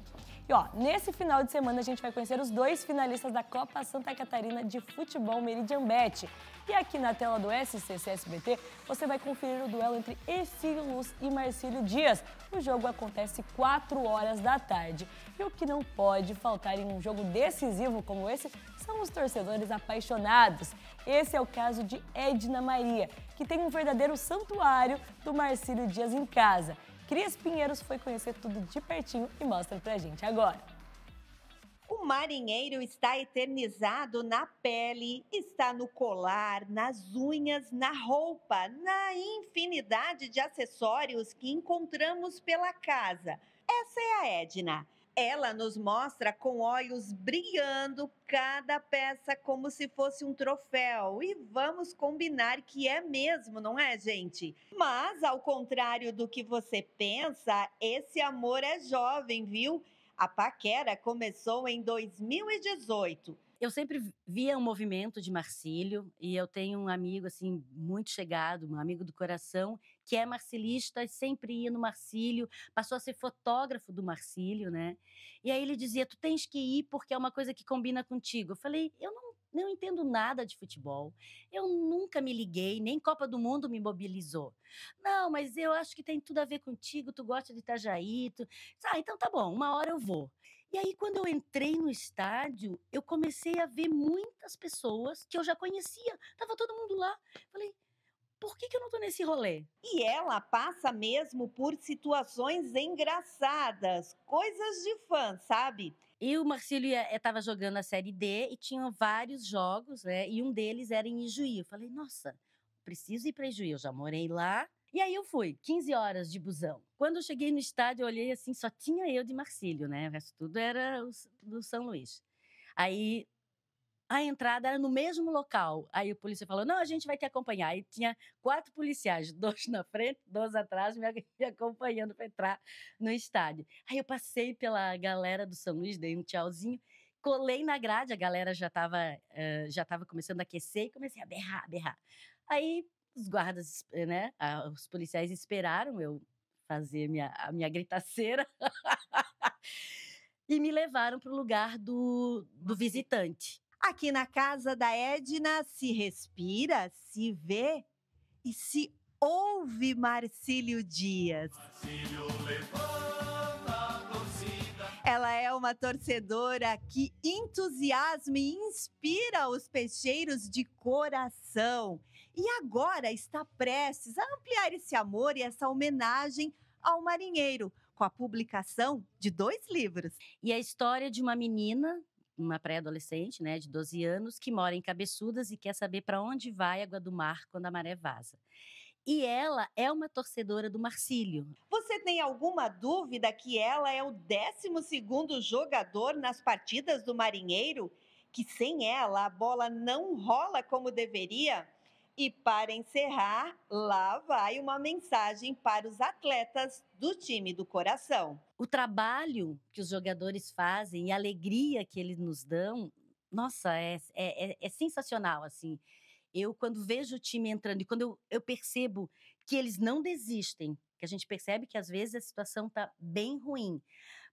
E ó, nesse final de semana a gente vai conhecer os dois finalistas da Copa Santa Catarina de Futebol Meridian Bet. E aqui na tela do S C C S B T você vai conferir o duelo entre Ercílio Luz e Marcílio Dias. O jogo acontece quatro horas da tarde. E o que não pode faltar em um jogo decisivo como esse são os torcedores apaixonados. Esse é o caso de Edna Maria, que tem um verdadeiro santuário do Marcílio Dias em casa. Cris Pinheiros foi conhecer tudo de pertinho e mostra pra gente agora. O marinheiro está eternizado na pele, está no colar, nas unhas, na roupa, na infinidade de acessórios que encontramos pela casa. Essa é a Edna. Ela nos mostra com olhos brilhando cada peça como se fosse um troféu. E vamos combinar que é mesmo, não é, gente? Mas, ao contrário do que você pensa, esse amor é jovem, viu? A paquera começou em dois mil e dezoito. Eu sempre via um movimento de Marcílio e eu tenho um amigo assim muito chegado, um amigo do coração, que é marcilista, sempre ia no Marcílio, passou a ser fotógrafo do Marcílio, né? E aí ele dizia, tu tens que ir porque é uma coisa que combina contigo. Eu falei, eu não, não entendo nada de futebol, eu nunca me liguei, nem Copa do Mundo me mobilizou. Não, mas eu acho que tem tudo a ver contigo, tu gosta de Itajaí, tu... Ah, então tá bom, uma hora eu vou. E aí, quando eu entrei no estádio, eu comecei a ver muitas pessoas que eu já conhecia. Tava todo mundo lá. Falei, por que que eu não tô nesse rolê? E ela passa mesmo por situações engraçadas, coisas de fã, sabe? E o Marcílio estava jogando a Série D e tinha vários jogos, né? E um deles era em Ijuí. Eu falei, nossa, preciso ir para Ijuí, eu já morei lá. E aí eu fui, quinze horas de busão. Quando eu cheguei no estádio, eu olhei assim, só tinha eu de Marcílio, né? O resto tudo era do São Luís. Aí a entrada era no mesmo local. Aí o polícia falou, não, a gente vai te acompanhar. Aí tinha quatro policiais, dois na frente, dois atrás, me acompanhando para entrar no estádio. Aí eu passei pela galera do São Luís, dei um tchauzinho, colei na grade, a galera já estava já estava começando a aquecer e comecei a berrar, berrar. Aí... Os guardas, né, os policiais esperaram eu fazer minha, a minha gritaceira e me levaram para o lugar do, do visitante. Aqui na casa da Edna se respira, se vê e se ouve Marcílio Dias. Marcílio levanta a torcida. Ela é uma torcedora que entusiasma e inspira os peixeiros de coração. E agora está prestes a ampliar esse amor e essa homenagem ao marinheiro, com a publicação de dois livros. E a história de uma menina, uma pré-adolescente, né, de doze anos, que mora em Cabeçudas e quer saber para onde vai a água do mar quando a maré vaza. E ela é uma torcedora do Marcílio. Você tem alguma dúvida que ela é o décimo segundo jogador nas partidas do Marinheiro? Que sem ela a bola não rola como deveria? E para encerrar, lá vai uma mensagem para os atletas do time do coração. O trabalho que os jogadores fazem e a alegria que eles nos dão, nossa, é, é, é sensacional, assim. Eu, quando vejo o time entrando e quando eu, eu percebo que eles não desistem, que a gente percebe que às vezes a situação tá bem ruim,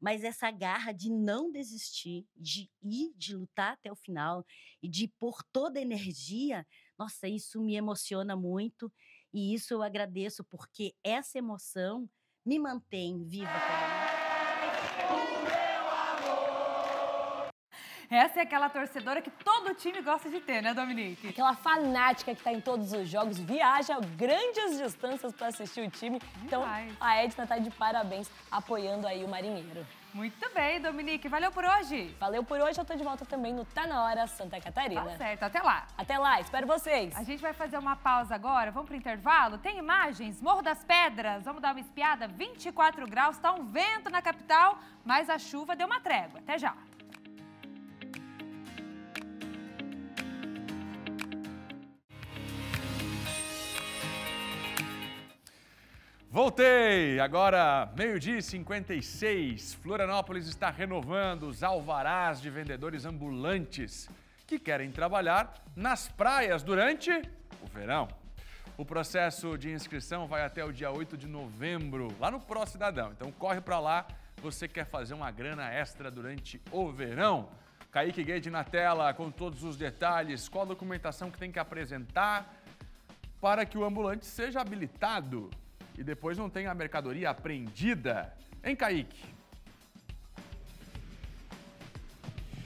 mas essa garra de não desistir, de ir, de lutar até o final e de pôr toda a energia... Nossa, isso me emociona muito e isso eu agradeço porque essa emoção me mantém viva. Essa é aquela torcedora que todo time gosta de ter, né, Dominique? Aquela fanática que está em todos os jogos, viaja grandes distâncias para assistir o time. Então, a Edna está de parabéns apoiando aí o Marinheiro. Muito bem, Dominique. Valeu por hoje. Valeu por hoje. Eu tô de volta também no Tá Na Hora Santa Catarina. Tá certo. Até lá. Até lá. Espero vocês. A gente vai fazer uma pausa agora. Vamos pro intervalo? Tem imagens? Morro das Pedras. Vamos dar uma espiada. vinte e quatro graus. Tá um vento na capital, mas a chuva deu uma trégua. Até já. Voltei! Agora, meio-dia e cinquenta e seis, Florianópolis está renovando os alvarás de vendedores ambulantes que querem trabalhar nas praias durante o verão. O processo de inscrição vai até o dia oito de novembro, lá no Pro Cidadão. Então corre para lá, você quer fazer uma grana extra durante o verão. Kaique Guede na tela com todos os detalhes, qual a documentação que tem que apresentar para que o ambulante seja habilitado. E depois não tem a mercadoria apreendida. Hein, Kaique?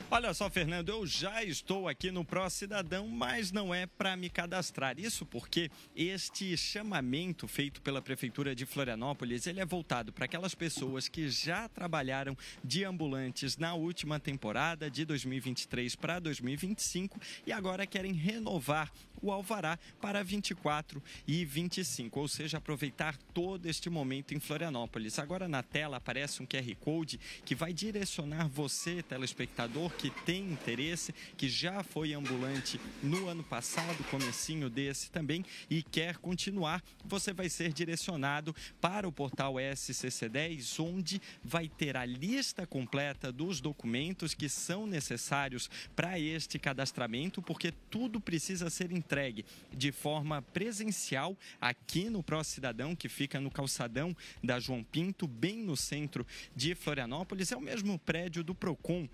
Olha só, Fernando, eu já estou aqui no Pro Cidadão, mas não é para me cadastrar. Isso porque este chamamento feito pela Prefeitura de Florianópolis, ele é voltado para aquelas pessoas que já trabalharam de ambulantes na última temporada de dois mil e vinte e três para dois mil e vinte e cinco e agora querem renovar o alvará para vinte e quatro e vinte e cinco, ou seja, aproveitar todo este momento em Florianópolis. Agora na tela aparece um Q R Code que vai direcionar você, telespectador, que tem interesse, que já foi ambulante no ano passado, comecinho desse também, e quer continuar. Você vai ser direcionado para o portal S C C dez, onde vai ter a lista completa dos documentos que são necessários para este cadastramento, porque tudo precisa ser entregue de forma presencial aqui no Pro Cidadão, que fica no calçadão da João Pinto, bem no centro de Florianópolis. É o mesmo prédio do Procon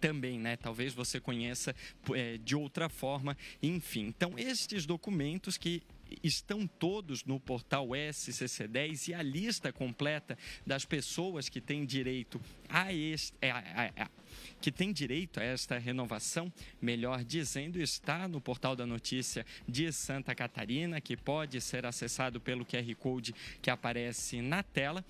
também, né? Talvez você conheça é, de outra forma, enfim. Então, estes documentos que estão todos no portal S C C dez e a lista completa das pessoas que têm direito a este... É, é, é, que tem direito a esta renovação, melhor dizendo, está no portal da notícia de Santa Catarina, que pode ser acessado pelo Q R Code que aparece na tela.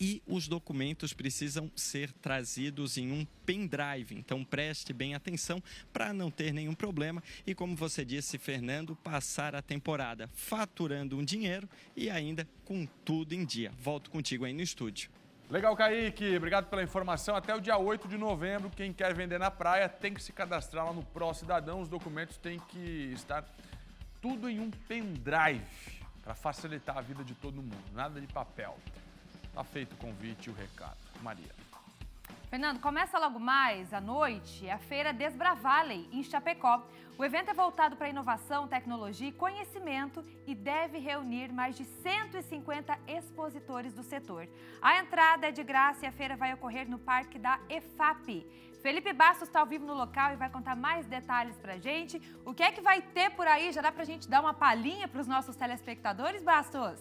E os documentos precisam ser trazidos em um pendrive, então preste bem atenção para não ter nenhum problema e, como você disse, Fernando, passar a temporada faturando um dinheiro e ainda com tudo em dia. Volto contigo aí no estúdio. Legal, Kaique. Obrigado pela informação. Até o dia oito de novembro, quem quer vender na praia tem que se cadastrar lá no Pro Cidadão. Os documentos têm que estar tudo em um pendrive para facilitar a vida de todo mundo. Nada de papel. Tá feito o convite e o recado. Maria. Fernando, começa logo mais à noite a Feira Desbravale, em Chapecó. O evento é voltado para inovação, tecnologia e conhecimento e deve reunir mais de cento e cinquenta expositores do setor. A entrada é de graça e a feira vai ocorrer no Parque da E F A P. Felipe Bastos está ao vivo no local e vai contar mais detalhes para a gente. O que é que vai ter por aí? Já dá para a gente dar uma palhinha para os nossos telespectadores, Bastos?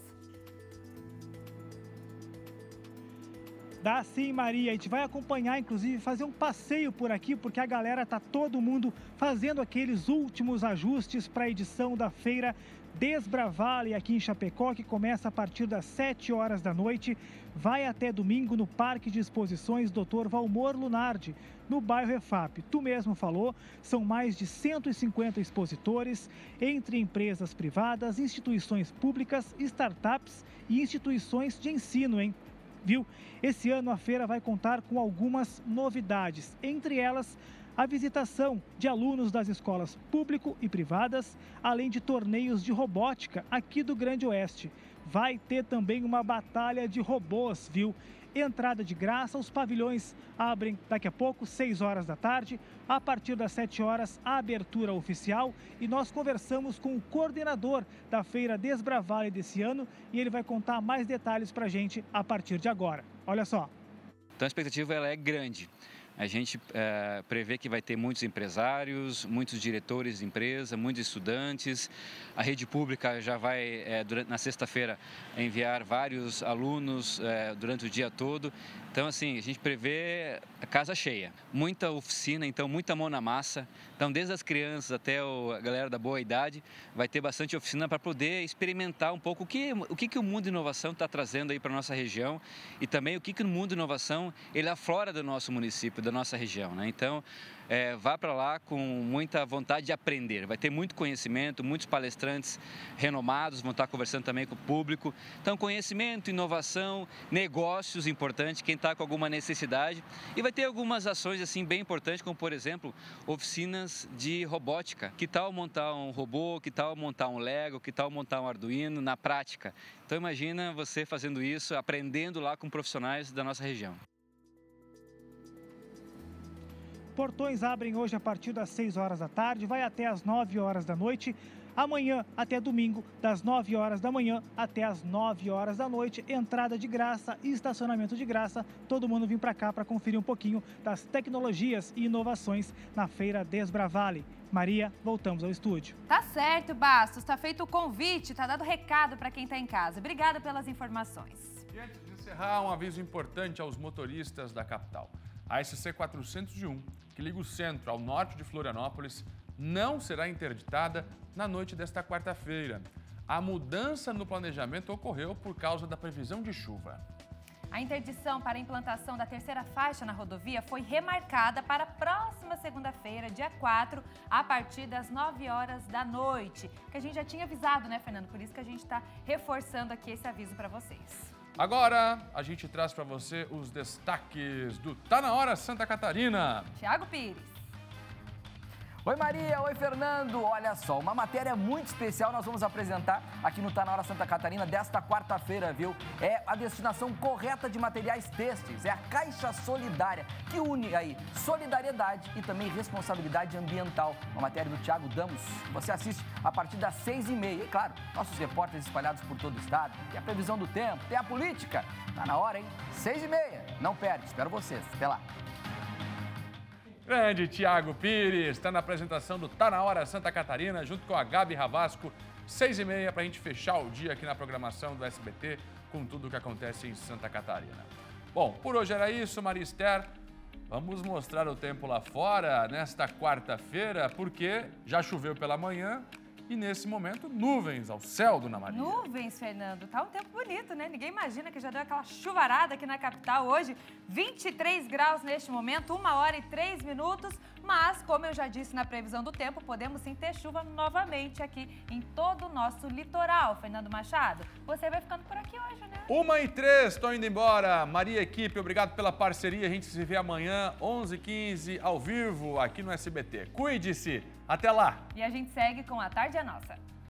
Dá sim, Maria. A gente vai acompanhar, inclusive, fazer um passeio por aqui, porque a galera tá todo mundo fazendo aqueles últimos ajustes para a edição da Feira Desbravale aqui em Chapecó, que começa a partir das sete horas da noite. Vai até domingo no Parque de Exposições doutor Valmor Lunardi, no bairro E F A P. Tu mesmo falou, são mais de cento e cinquenta expositores, entre empresas privadas, instituições públicas, startups e instituições de ensino, hein? Viu? Esse ano a feira vai contar com algumas novidades, entre elas a visitação de alunos das escolas público e privadas, além de torneios de robótica aqui do Grande Oeste. Vai ter também uma batalha de robôs, viu? Entrada de graça, os pavilhões abrem daqui a pouco, seis horas da tarde. A partir das sete horas, a abertura oficial. E nós conversamos com o coordenador da Feira Desbravale desse ano e ele vai contar mais detalhes para a gente a partir de agora. Olha só. Então a expectativa ela é grande. A gente é, prevê que vai ter muitos empresários, muitos diretores de empresa, muitos estudantes. A rede pública já vai, é, durante, na sexta-feira, enviar vários alunos é, durante o dia todo. Então, assim, a gente prevê a casa cheia, muita oficina, então muita mão na massa. Então, desde as crianças até a galera da boa idade, vai ter bastante oficina para poder experimentar um pouco o que o, que que o mundo de inovação está trazendo aí para a nossa região e também o que, que o mundo de inovação ele aflora do nosso município, da nossa região, né? Então, é, vá para lá com muita vontade de aprender. Vai ter muito conhecimento, muitos palestrantes renomados vão estar conversando também com o público. Então, conhecimento, inovação, negócios importantes, quem está com alguma necessidade. E vai ter algumas ações assim bem importantes, como por exemplo, oficinas de robótica. Que tal montar um robô, que tal montar um Lego, que tal montar um Arduino na prática? Então, imagina você fazendo isso, aprendendo lá com profissionais da nossa região. Portões abrem hoje a partir das seis horas da tarde, vai até as nove horas da noite. Amanhã até domingo, das nove horas da manhã até as nove horas da noite, entrada de graça e estacionamento de graça. Todo mundo vem para cá para conferir um pouquinho das tecnologias e inovações na Feira Desbravale. Maria, voltamos ao estúdio. Tá certo, Bastos. Está feito o convite, está dado recado para quem está em casa. Obrigada pelas informações. E antes de encerrar, um aviso importante aos motoristas da capital. A S C quatrocentos e um, que liga o centro ao norte de Florianópolis, não será interditada na noite desta quarta-feira. A mudança no planejamento ocorreu por causa da previsão de chuva. A interdição para a implantação da terceira faixa na rodovia foi remarcada para a próxima segunda-feira, dia quatro, a partir das nove horas da noite. Que a gente já tinha avisado, né, Fernando? Por isso que a gente está reforçando aqui esse aviso para vocês. Agora, a gente traz para você os destaques do Tá Na Hora Santa Catarina. Tiago Pires. Oi Maria, oi Fernando, olha só, uma matéria muito especial nós vamos apresentar aqui no Tá Na Hora Santa Catarina desta quarta-feira, viu? É a destinação correta de materiais têxteis, é a Caixa Solidária, que une aí solidariedade e também responsabilidade ambiental. Uma matéria do Thiago Damos, você assiste a partir das seis e meia. E claro, nossos repórteres espalhados por todo o estado, tem a previsão do tempo, tem a política. Tá na hora, hein? Seis e meia, não perde, espero vocês, até lá. Grande Tiago Pires, está na apresentação do Tá Na Hora Santa Catarina, junto com a Gabi Ravasco, seis e meia, para a gente fechar o dia aqui na programação do S B T, com tudo o que acontece em Santa Catarina. Bom, por hoje era isso, Maria Esther. Vamos mostrar o tempo lá fora, nesta quarta-feira, porque já choveu pela manhã e, nesse momento, nuvens ao céu, dona Maria. Nuvens, Fernando. Tá um tempo bonito, né? Ninguém imagina que já deu aquela chuvarada aqui na capital hoje. vinte e três graus neste momento, uma hora e três minutos, mas, como eu já disse na previsão do tempo, podemos sim ter chuva novamente aqui em todo o nosso litoral. Fernando Machado, você vai ficando por aqui hoje, né? uma e três, estou indo embora. Maria, equipe, obrigado pela parceria. A gente se vê amanhã, onze e quinze, ao vivo, aqui no S B T. Cuide-se, até lá! E a gente segue com A Tarde é Nossa.